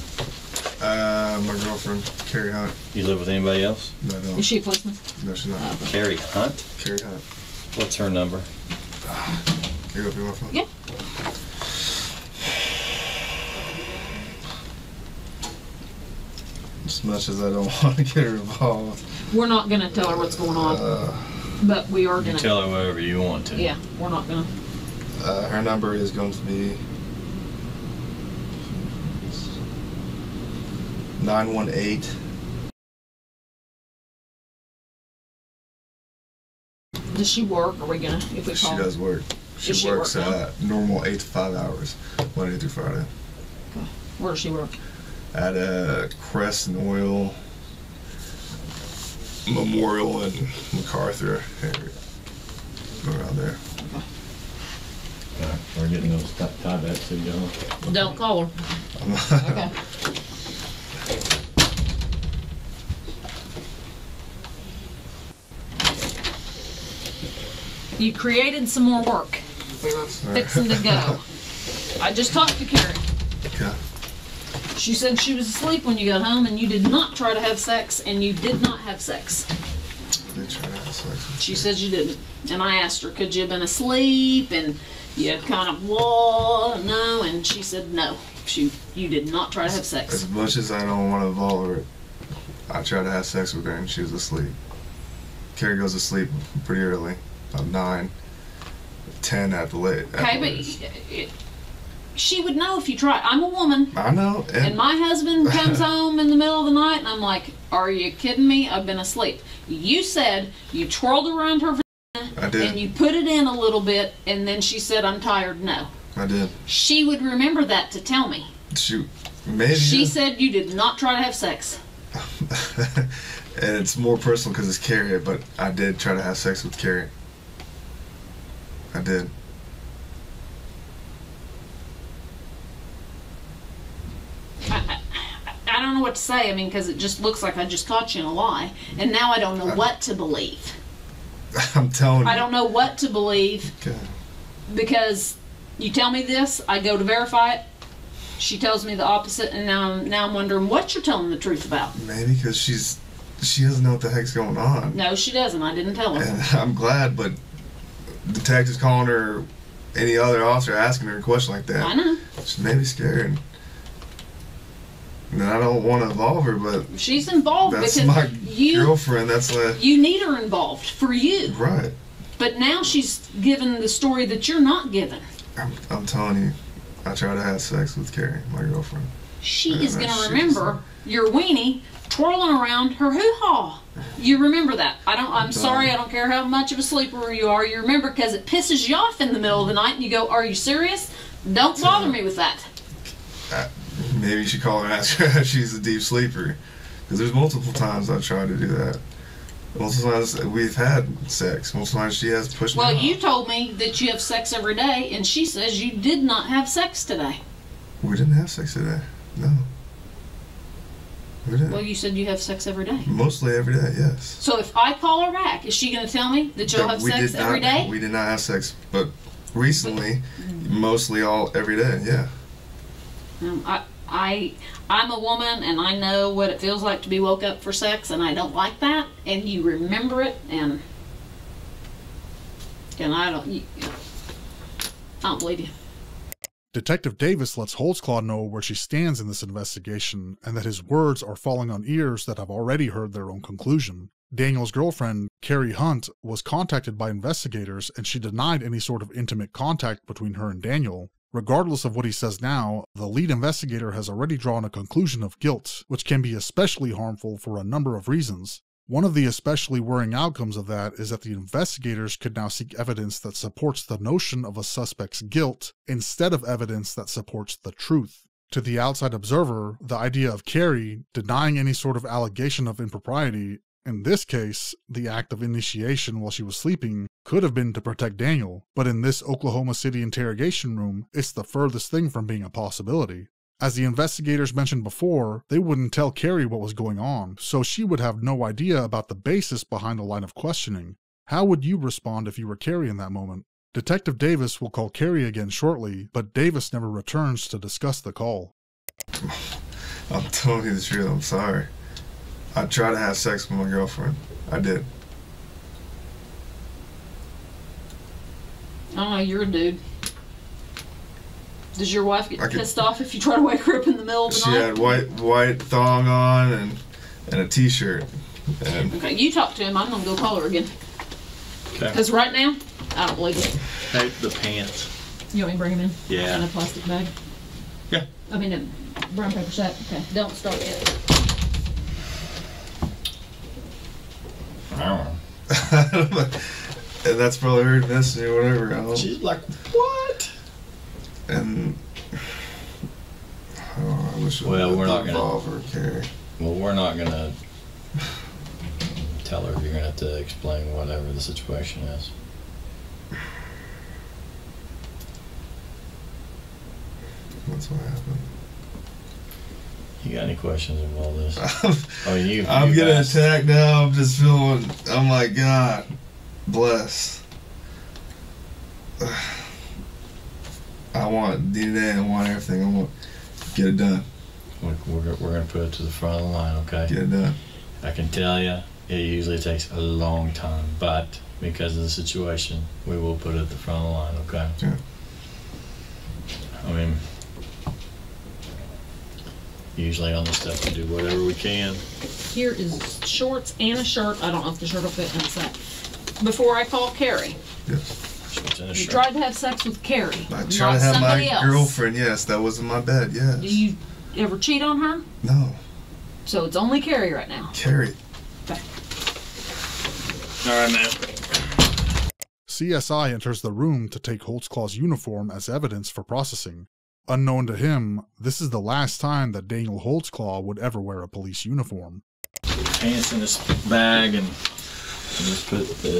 Uh, my girlfriend, Carrie Hunt. You live with anybody else? No, I don't. Is she a policeman? No, she's not. Uh, Carrie Hunt? Carrie Hunt. What's her number? Can you go through my phone? Yeah. As much as I don't want to get her involved. We're not going to tell her what's going on, uh, but we are going to tell her whatever you want to. Yeah, we're not going to. Uh, her number is going to be nine one eight. Does she work? Are we going to, if we call? She does work. She, she works work uh, normal eight to five hours, Monday through Friday. Okay. Where does she work? At uh, Crest and Oil Memorial and MacArthur area, around there. Okay. All right, we're getting those Tyvek, so you don't. Don't call her. Okay. You created some more work. Fixing to go. I just talked to Carrie. Okay. She said she was asleep when you got home, and you did not try to have sex, and you did not have sex. I did try to have sex. She said you didn't. And I asked her, could you have been asleep, and you kind of, whoa, no, and she said no. She, you did not try to have sex. As much as I don't want to involve her, I tried to have sex with her, and she was asleep. Carrie goes to sleep pretty early, about nine, ten at the late. Okay, but it, she would know if you tried. I'm a woman. I know. And, and my husband comes home in the middle of the night, and I'm like, "Are you kidding me? I've been asleep." You said you twirled around her vagina. I did. And you put it in a little bit, and then she said, "I'm tired." No. I did. She would remember that to tell me. She, maybe. She said you did not try to have sex. And it's more personal because it's Carrie, but I did try to have sex with Carrie. I did. I, I, I don't know what to say. I mean, because it just looks like I just caught you in a lie, and now I don't know I, what to believe. I'm telling you. I don't know what to believe. Okay. Because you tell me this, I go to verify it. She tells me the opposite, and now I'm, now I'm wondering what you're telling the truth about. Maybe because she's... She doesn't know what the heck's going on. No, she doesn't. I didn't tell her. And I'm glad, but the detectives calling her, any other officer asking her a question like that. I know. She may be scared. And I don't want to involve her, but she's involved that's because my you, girlfriend. That's like you need her involved for you, right? But now she's given the story that you're not given. I'm, I'm telling you, I tried to have sex with Carrie, my girlfriend. She and is going to remember your weenie twirling around her hoo-ha. You remember that. I don't, I'm sorry, I don't care how much of a sleeper you are, you remember because it pisses you off in the middle of the night and you go, are you serious? Don't bother me with that. I, maybe you should call her and ask her if she's a deep sleeper. Because there's multiple times I've tried to do that. Multiple times we've had sex. Multiple times she has pushed me off. Well, you told me that you have sex every day and she says you did not have sex today. We didn't have sex today. No. Well, you said you have sex every day. Mostly every day, yes. So if I call her back, is she going to tell me that you'll that have sex not, every day? We did not have sex, but recently, but, mostly all every day, yeah. Um, I, I, I'm a woman, and I know what it feels like to be woke up for sex, and I don't like that. And you remember it, and and I don't, you, I don't believe you. Detective Davis lets Holtzclaw know where she stands in this investigation and that his words are falling on ears that have already heard their own conclusion. Daniel's girlfriend, Carrie Hunt, was contacted by investigators and she denied any sort of intimate contact between her and Daniel. Regardless of what he says now, the lead investigator has already drawn a conclusion of guilt, which can be especially harmful for a number of reasons. One of the especially worrying outcomes of that is that the investigators could now seek evidence that supports the notion of a suspect's guilt instead of evidence that supports the truth. To the outside observer, the idea of Carrie denying any sort of allegation of impropriety, in this case, the act of initiation while she was sleeping, could have been to protect Daniel, but in this Oklahoma City interrogation room, it's the furthest thing from being a possibility. As the investigators mentioned before, they wouldn't tell Carrie what was going on, so she would have no idea about the basis behind the line of questioning. How would you respond if you were Carrie in that moment? Detective Davis will call Carrie again shortly, but Davis never returns to discuss the call. I'm telling you the truth, I'm sorry. I tried to have sex with my girlfriend. I did. Oh, you're a dude. Does your wife get could, pissed off if you try to wake her up in the middle of the she night? She had white white thong on and and a t-shirt. Okay, you talk to him. I'm gonna go call her again. Because okay. Right now, I don't believe it. Hey, the pants. You want me to bring them in? Yeah. In a plastic bag. Yeah. I mean, a brown paper sack. Okay. Don't start yet. I don't know. And that's probably her message or whatever. I don't She's like, what? And oh, I wish we well, we're not involve gonna, her, Carrie. Well, we're not gonna tell her. You're gonna have to explain whatever the situation is. That's what happened. You got any questions about all this? I'm, I mean, you, I'm you getting guys. attacked now. I'm just feeling. I'm like, God, bless. I want D N A. I want everything. I want to get it done. We're, we're, we're going to put it to the front of the line, okay? Get it done. I can tell you, it usually takes a long time, but because of the situation, we will put it at the front of the line, okay? Yeah. I mean, usually on this stuff, we do whatever we can. Here is shorts and a shirt. I don't know if the shirt will fit in a sec. Before I call Carrie. Yes. You shirt. Tried to have sex with Carrie. I tried to have my else. girlfriend, yes. That was in my bed, yes. Do you ever cheat on her? No. So it's only Carrie right now. Carrie. Okay. All right, man. C S I enters the room to take Holtzclaw's uniform as evidence for processing. Unknown to him, this is the last time that Daniel Holtzclaw would ever wear a police uniform. Pants in this bag and just put the...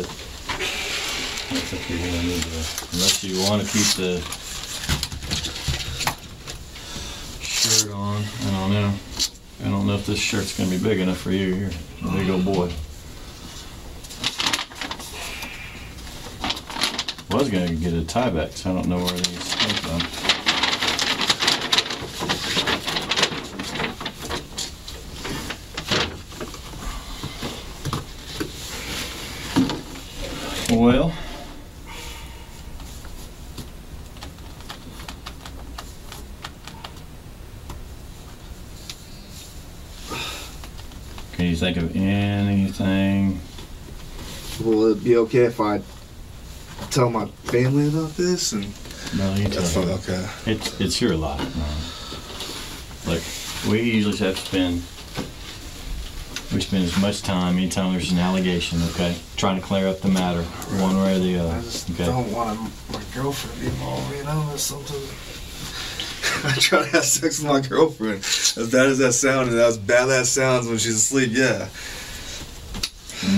I think you're going to need to... Unless you want to keep the shirt on. I don't know. I don't know if this shirt's going to be big enough for you. You're a big old boy. I was going to get a tie back, so I don't know where these came from. Well, can you think of anything? Will it be okay if I tell my family about this? And no, you tell them. Okay. It's it's your life, man. Like we usually have to spend. We spend as much time anytime there's an allegation, okay? Trying to clear up the matter, right. one way or the other. I just okay? don't want my girlfriend to be involved, you know, or something. I try to have sex with my girlfriend. As bad as that sounded, as bad as that sounds when she's asleep, yeah.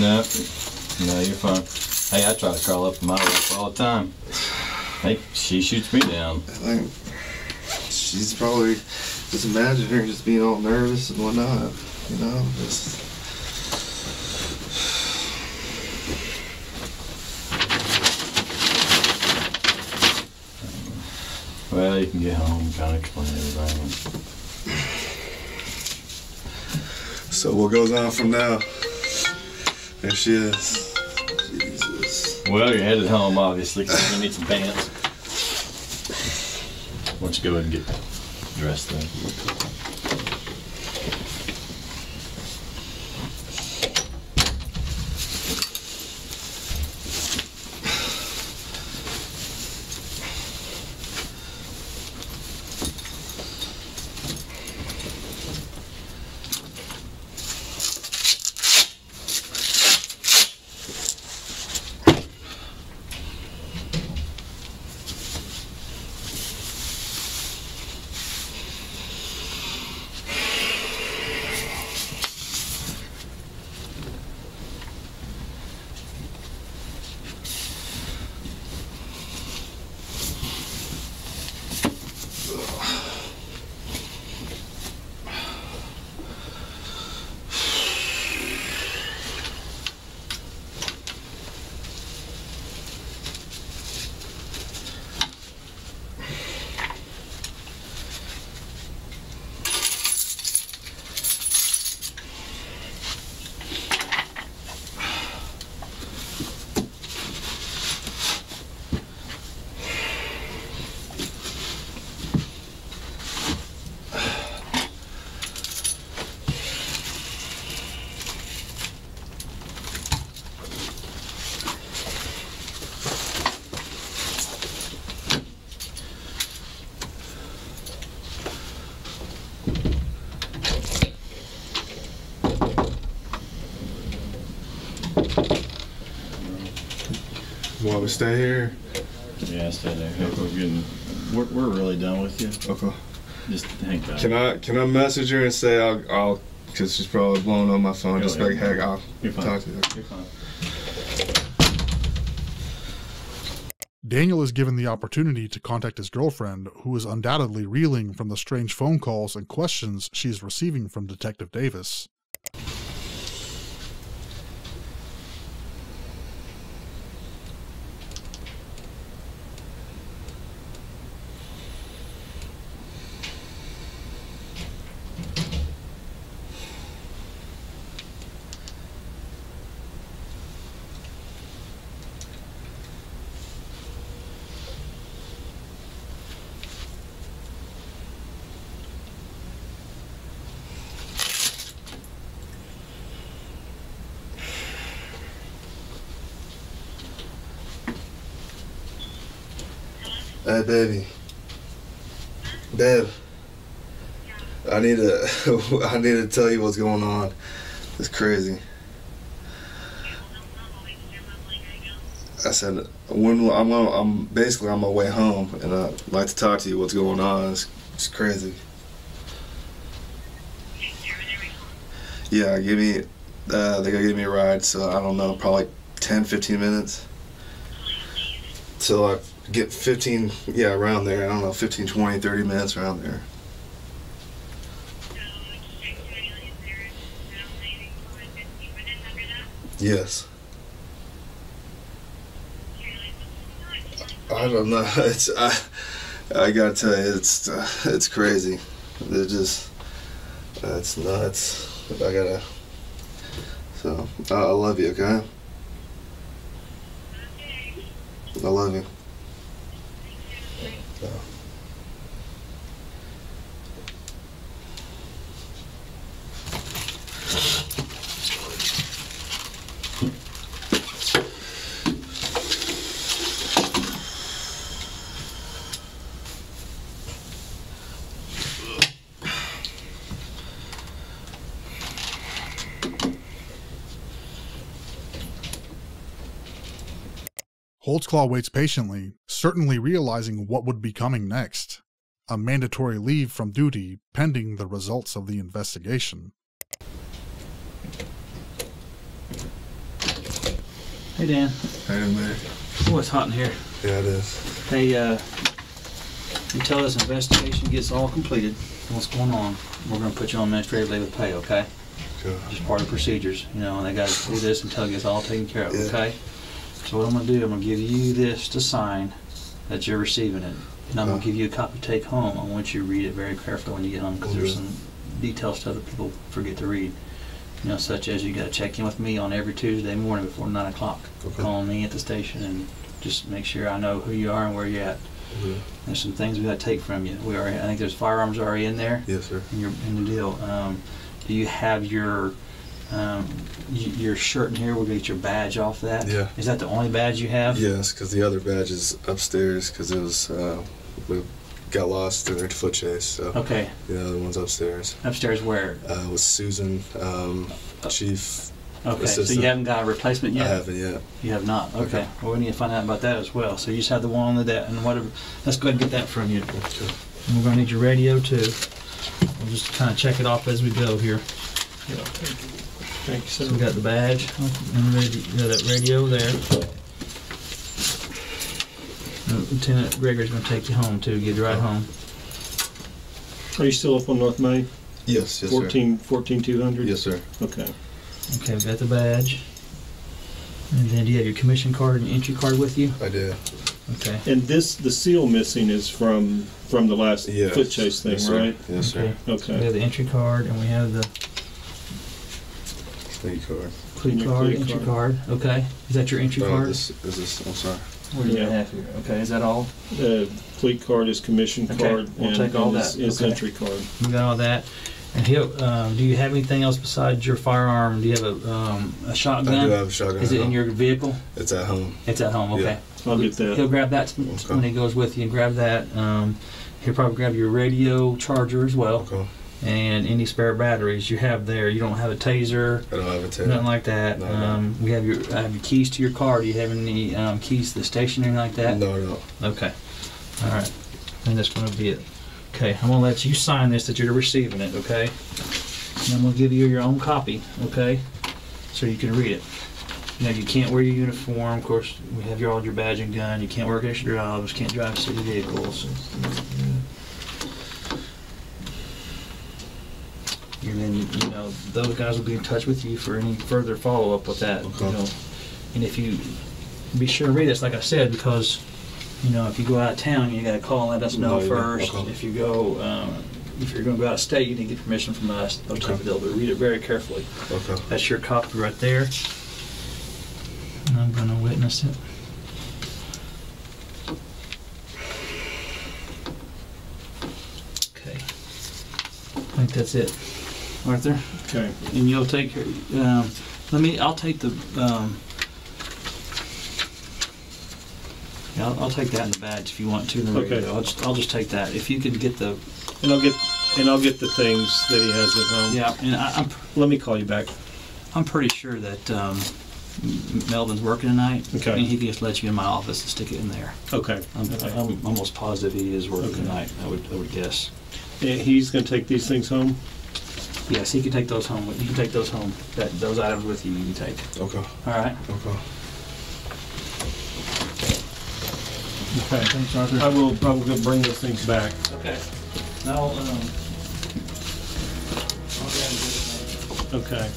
No, no, you're fine. Hey, I try to crawl up to my wife all the time. Hey, she shoots me down. I think she's probably just imagine her just being all nervous and whatnot. You know, just... Well, you can get home and kind of explain everything. So what goes on from now? There she is. Jesus. Well, you're headed home, obviously, because you're going to need some pants. Why don't you go ahead and get dressed then? Why we stay here? Yeah, stay there. Hey, we're, getting, we're we're really done with you. Okay. Just hang back. Can I can I message her and say I'll I'll because she's probably blown on my phone. Go just like heck, I'll You're talk fine. to her. You're fine. Daniel is given the opportunity to contact his girlfriend, who is undoubtedly reeling from the strange phone calls and questions she is receiving from Detective Davis. Hey, baby. Babe. I need to, I need to tell you what's going on. It's crazy. I said, when I'm, gonna, I'm basically on my way home, and I'd like to talk to you what's going on. It's, it's crazy. Yeah, give me, uh, they're gonna give me a ride, so I don't know, probably ten, fifteen minutes. So I get fifteen, yeah, around there. I don't know, fifteen, twenty, thirty minutes around there. Yes. I don't know. It's I. I gotta tell you, it's uh, it's crazy. They're just. Uh, it's nuts. I gotta. So I, I love you. Okay. I love you. So. Holtzclaw waits patiently, certainly realizing what would be coming next. A mandatory leave from duty pending the results of the investigation. Hey, Dan. Hey, man. Oh, it's hot in here. Yeah, it is. Hey, uh, until this investigation gets all completed, what's going on, we're going to put you on administrative leave with pay, okay? Sure. Just part of procedures, you know, and they got to do this until it gets all taken care of, yeah. Okay? So what I'm going to do, I'm going to give you this to sign that you're receiving it. And I'm going to give you a copy to take home. I want you to read it very carefully when you get home, because there's some detailed stuff that people forget to read. You know, such as you got to check in with me on every Tuesday morning before nine o'clock. Okay. Call me at the station and just make sure I know who you are and where you're at. Mm-hmm. There's some things we got to take from you. We already, I think there's firearms already in there. Yes, sir. And you're in the deal. Um, do you have your... Um, your shirt in here, we'll get your badge off that. Yeah. Is that the only badge you have? Yes, because the other badge is upstairs, because it was, uh, we got lost during the foot chase, so. Okay. The other one's upstairs. Upstairs where? Uh, with Susan, um, uh, chief Okay, assistant. So you haven't got a replacement yet? I haven't yet. You have not, okay. okay. Well, we need to find out about that as well. So you just have the one on the, and whatever, let's go ahead and get that from you. Sure. And we're gonna need your radio too. We'll just kind of check it off as we go here. Yeah, thank you. Thank you, sir. So we got the badge and radio, that radio there. Lieutenant Gregory's going to take you home, too, get you right home. Are you still up on North Main? Yes, yes, fourteen, sir. fourteen two hundred? Yes, sir. Okay. Okay, we got the badge. And then do you have your commission card and your entry card with you? I do. Okay. And this, the seal missing is from from the last yeah. foot chase thing, yes, right? Yes, sir. Okay. okay. So we have the entry card and we have the... Plea card. Plea card, plea entry card. card. Okay. Is that your entry oh, card? This, is this, I'm sorry. What do you yeah. have here? Okay. Is that all? Uh, plea card is commission okay. card. We'll and, take all and that. Is okay. entry card. We got all that. And he'll, um, do you have anything else besides your firearm? Do you have a, um, a shotgun? I do have a shotgun. Is it in your vehicle? It's at home. It's at home. Okay. Yeah. I'll get that. He'll grab that okay. when he goes with you and grab that. Um, he'll probably grab your radio charger as well. Okay. And any spare batteries you have there. You don't have a taser. I don't have a taser. Nothing like that. No, um, no. We have your I have your keys to your car. Do you have any um, keys to the station or anything like that? No, no. Okay. All right. And that's going to be it. Okay. I'm going to let you sign this that you're receiving it, okay? And I'm going to give you your own copy, okay? So you can read it. Now, you can't wear your uniform. Of course, we have your, all your badge and gun. You can't work extra jobs. Can't drive city vehicles. And then, you know, those guys will be in touch with you for any further follow-up with that. Okay. You know, and if you be sure to read this, like I said, because, you know, if you go out of town, you got to call and let us know no, first. Okay. If you go, um, if you're going to go out of state, you need to get permission from us. They'll okay. But read it very carefully. Okay. That's your copy right there. And I'm going to witness it. Okay. I think that's it. Arthur. Okay. And you'll take. Um, let me. I'll take the. Um, Yeah, I'll, I'll take that in the badge if you want to. Then okay. I'll just, I'll just take that. If you can get the. And I'll get, and I'll get the things that he has at home. Yeah, and I, I'm. Let me call you back. I'm pretty sure that um, Melvin's working tonight. Okay. And he can just let you in my office and stick it in there. Okay. I'm, okay. I'm almost positive he is working okay. tonight. I would, I would guess. And he's going to take these things home. Yes, he can take those home. You can take those home. That, those items with you, you can take. Okay. All right. Okay. Okay, thanks, Arthur. I will probably bring those things back. Okay. Now, um, okay.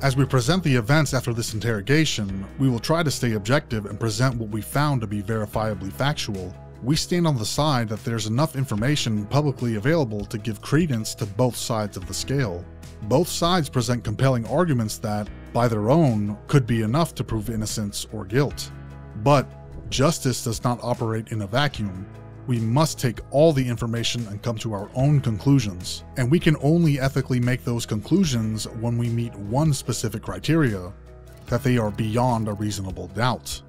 As we present the events after this interrogation, we will try to stay objective and present what we found to be verifiably factual. We stand on the side that there's enough information publicly available to give credence to both sides of the scale. Both sides present compelling arguments that, by their own, could be enough to prove innocence or guilt. But justice does not operate in a vacuum. We must take all the information and come to our own conclusions, and we can only ethically make those conclusions when we meet one specific criteria, that they are beyond a reasonable doubt.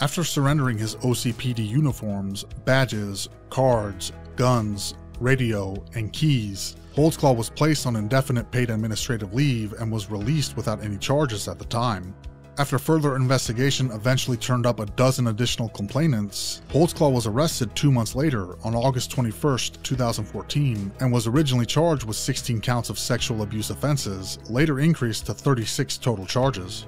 After surrendering his O C P D uniforms, badges, cards, guns, radio, and keys, Holtzclaw was placed on indefinite paid administrative leave and was released without any charges at the time. After further investigation eventually turned up a dozen additional complainants, Holtzclaw was arrested two months later on August twenty-first, two thousand fourteen, and was originally charged with sixteen counts of sexual abuse offenses, later increased to thirty-six total charges.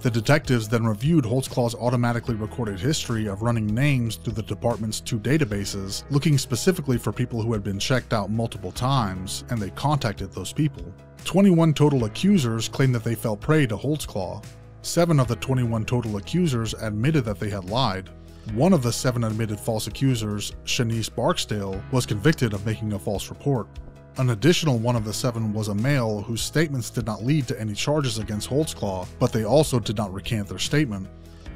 The detectives then reviewed Holtzclaw's automatically recorded history of running names through the department's two databases, looking specifically for people who had been checked out multiple times, and they contacted those people. twenty-one total accusers claimed that they fell prey to Holtzclaw. Seven of the twenty-one total accusers admitted that they had lied. One of the seven admitted false accusers, Shanice Barksdale, was convicted of making a false report. An additional one of the seven was a male whose statements did not lead to any charges against Holtzclaw, but they also did not recant their statement.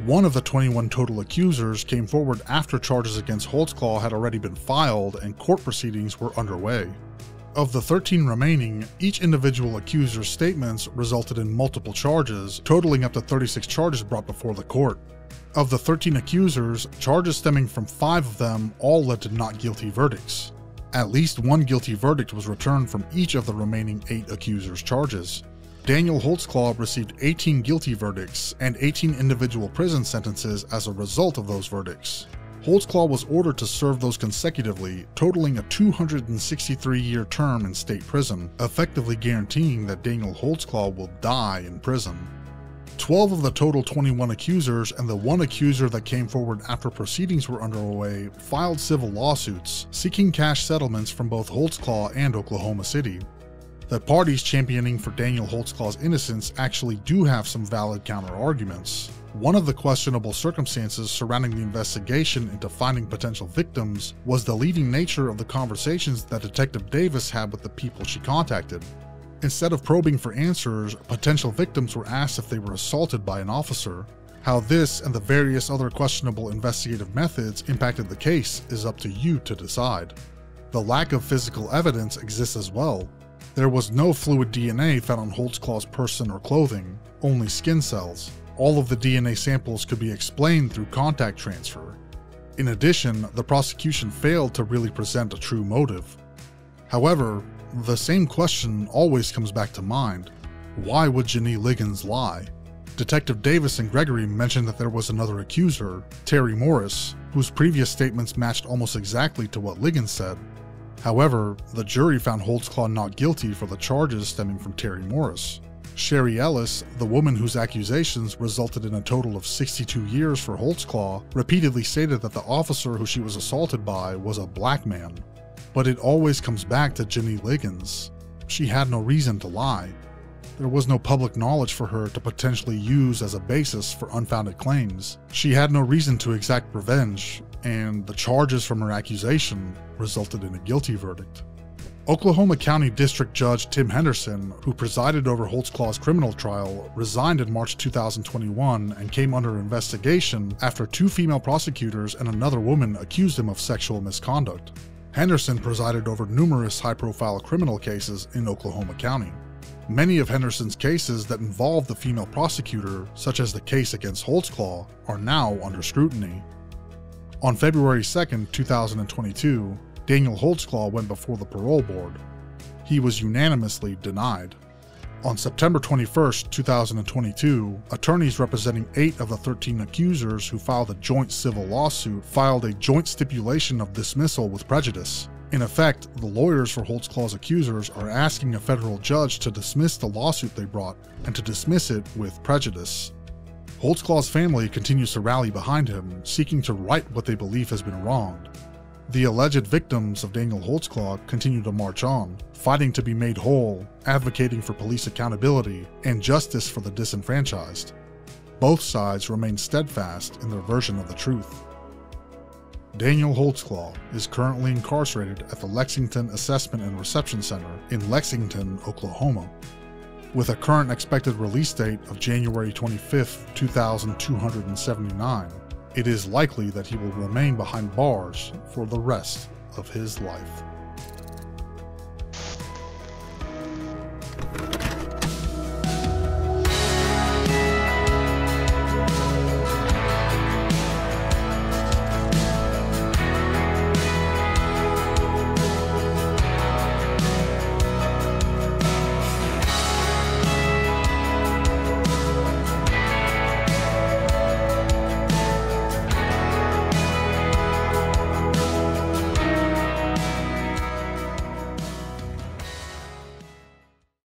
One of the twenty-one total accusers came forward after charges against Holtzclaw had already been filed and court proceedings were underway. Of the thirteen remaining, each individual accuser's statements resulted in multiple charges, totaling up to thirty-six charges brought before the court. Of the thirteen accusers, charges stemming from five of them all led to not guilty verdicts. At least one guilty verdict was returned from each of the remaining eight accusers' charges. Daniel Holtzclaw received eighteen guilty verdicts and eighteen individual prison sentences as a result of those verdicts. Holtzclaw was ordered to serve those consecutively, totaling a two hundred sixty-three year term in state prison, effectively guaranteeing that Daniel Holtzclaw will die in prison. twelve of the total twenty-one accusers and the one accuser that came forward after proceedings were underway filed civil lawsuits, seeking cash settlements from both Holtzclaw and Oklahoma City. The parties championing for Daniel Holtzclaw's innocence actually do have some valid counter-arguments. One of the questionable circumstances surrounding the investigation into finding potential victims was the leading nature of the conversations that Detective Davis had with the people she contacted. Instead of probing for answers, potential victims were asked if they were assaulted by an officer. How this and the various other questionable investigative methods impacted the case is up to you to decide. The lack of physical evidence exists as well. There was no fluid D N A found on Holtzclaw's person or clothing, only skin cells. All of the D N A samples could be explained through contact transfer. In addition, the prosecution failed to really present a true motive. However, the same question always comes back to mind. Why would Janie Ligons lie? Detective Davis and Gregory mentioned that there was another accuser, Terry Morris, whose previous statements matched almost exactly to what Ligons said. However, the jury found Holtzclaw not guilty for the charges stemming from Terry Morris. Sherry Ellis, the woman whose accusations resulted in a total of sixty-two years for Holtzclaw, repeatedly stated that the officer who she was assaulted by was a black man. But it always comes back to Janie Ligons. She had no reason to lie. There was no public knowledge for her to potentially use as a basis for unfounded claims. She had no reason to exact revenge, and the charges from her accusation resulted in a guilty verdict. Oklahoma County District Judge Tim Henderson, who presided over Holtzclaw's criminal trial, resigned in March two thousand twenty-one and came under investigation after two female prosecutors and another woman accused him of sexual misconduct. Henderson presided over numerous high-profile criminal cases in Oklahoma County. Many of Henderson's cases that involved the female prosecutor, such as the case against Holtzclaw, are now under scrutiny. On February second, two thousand twenty-two, Daniel Holtzclaw went before the parole board. He was unanimously denied. On September twenty-first, two thousand twenty-two, attorneys representing eight of the thirteen accusers who filed a joint civil lawsuit filed a joint stipulation of dismissal with prejudice. In effect, the lawyers for Holtzclaw's accusers are asking a federal judge to dismiss the lawsuit they brought and to dismiss it with prejudice. Holtzclaw's family continues to rally behind him, seeking to right what they believe has been wronged. The alleged victims of Daniel Holtzclaw continue to march on, fighting to be made whole, advocating for police accountability, and justice for the disenfranchised. Both sides remain steadfast in their version of the truth. Daniel Holtzclaw is currently incarcerated at the Lexington Assessment and Reception Center in Lexington, Oklahoma, with a current expected release date of January twenty-fifth, two thousand two hundred seventy-nine. It is likely that he will remain behind bars for the rest of his life.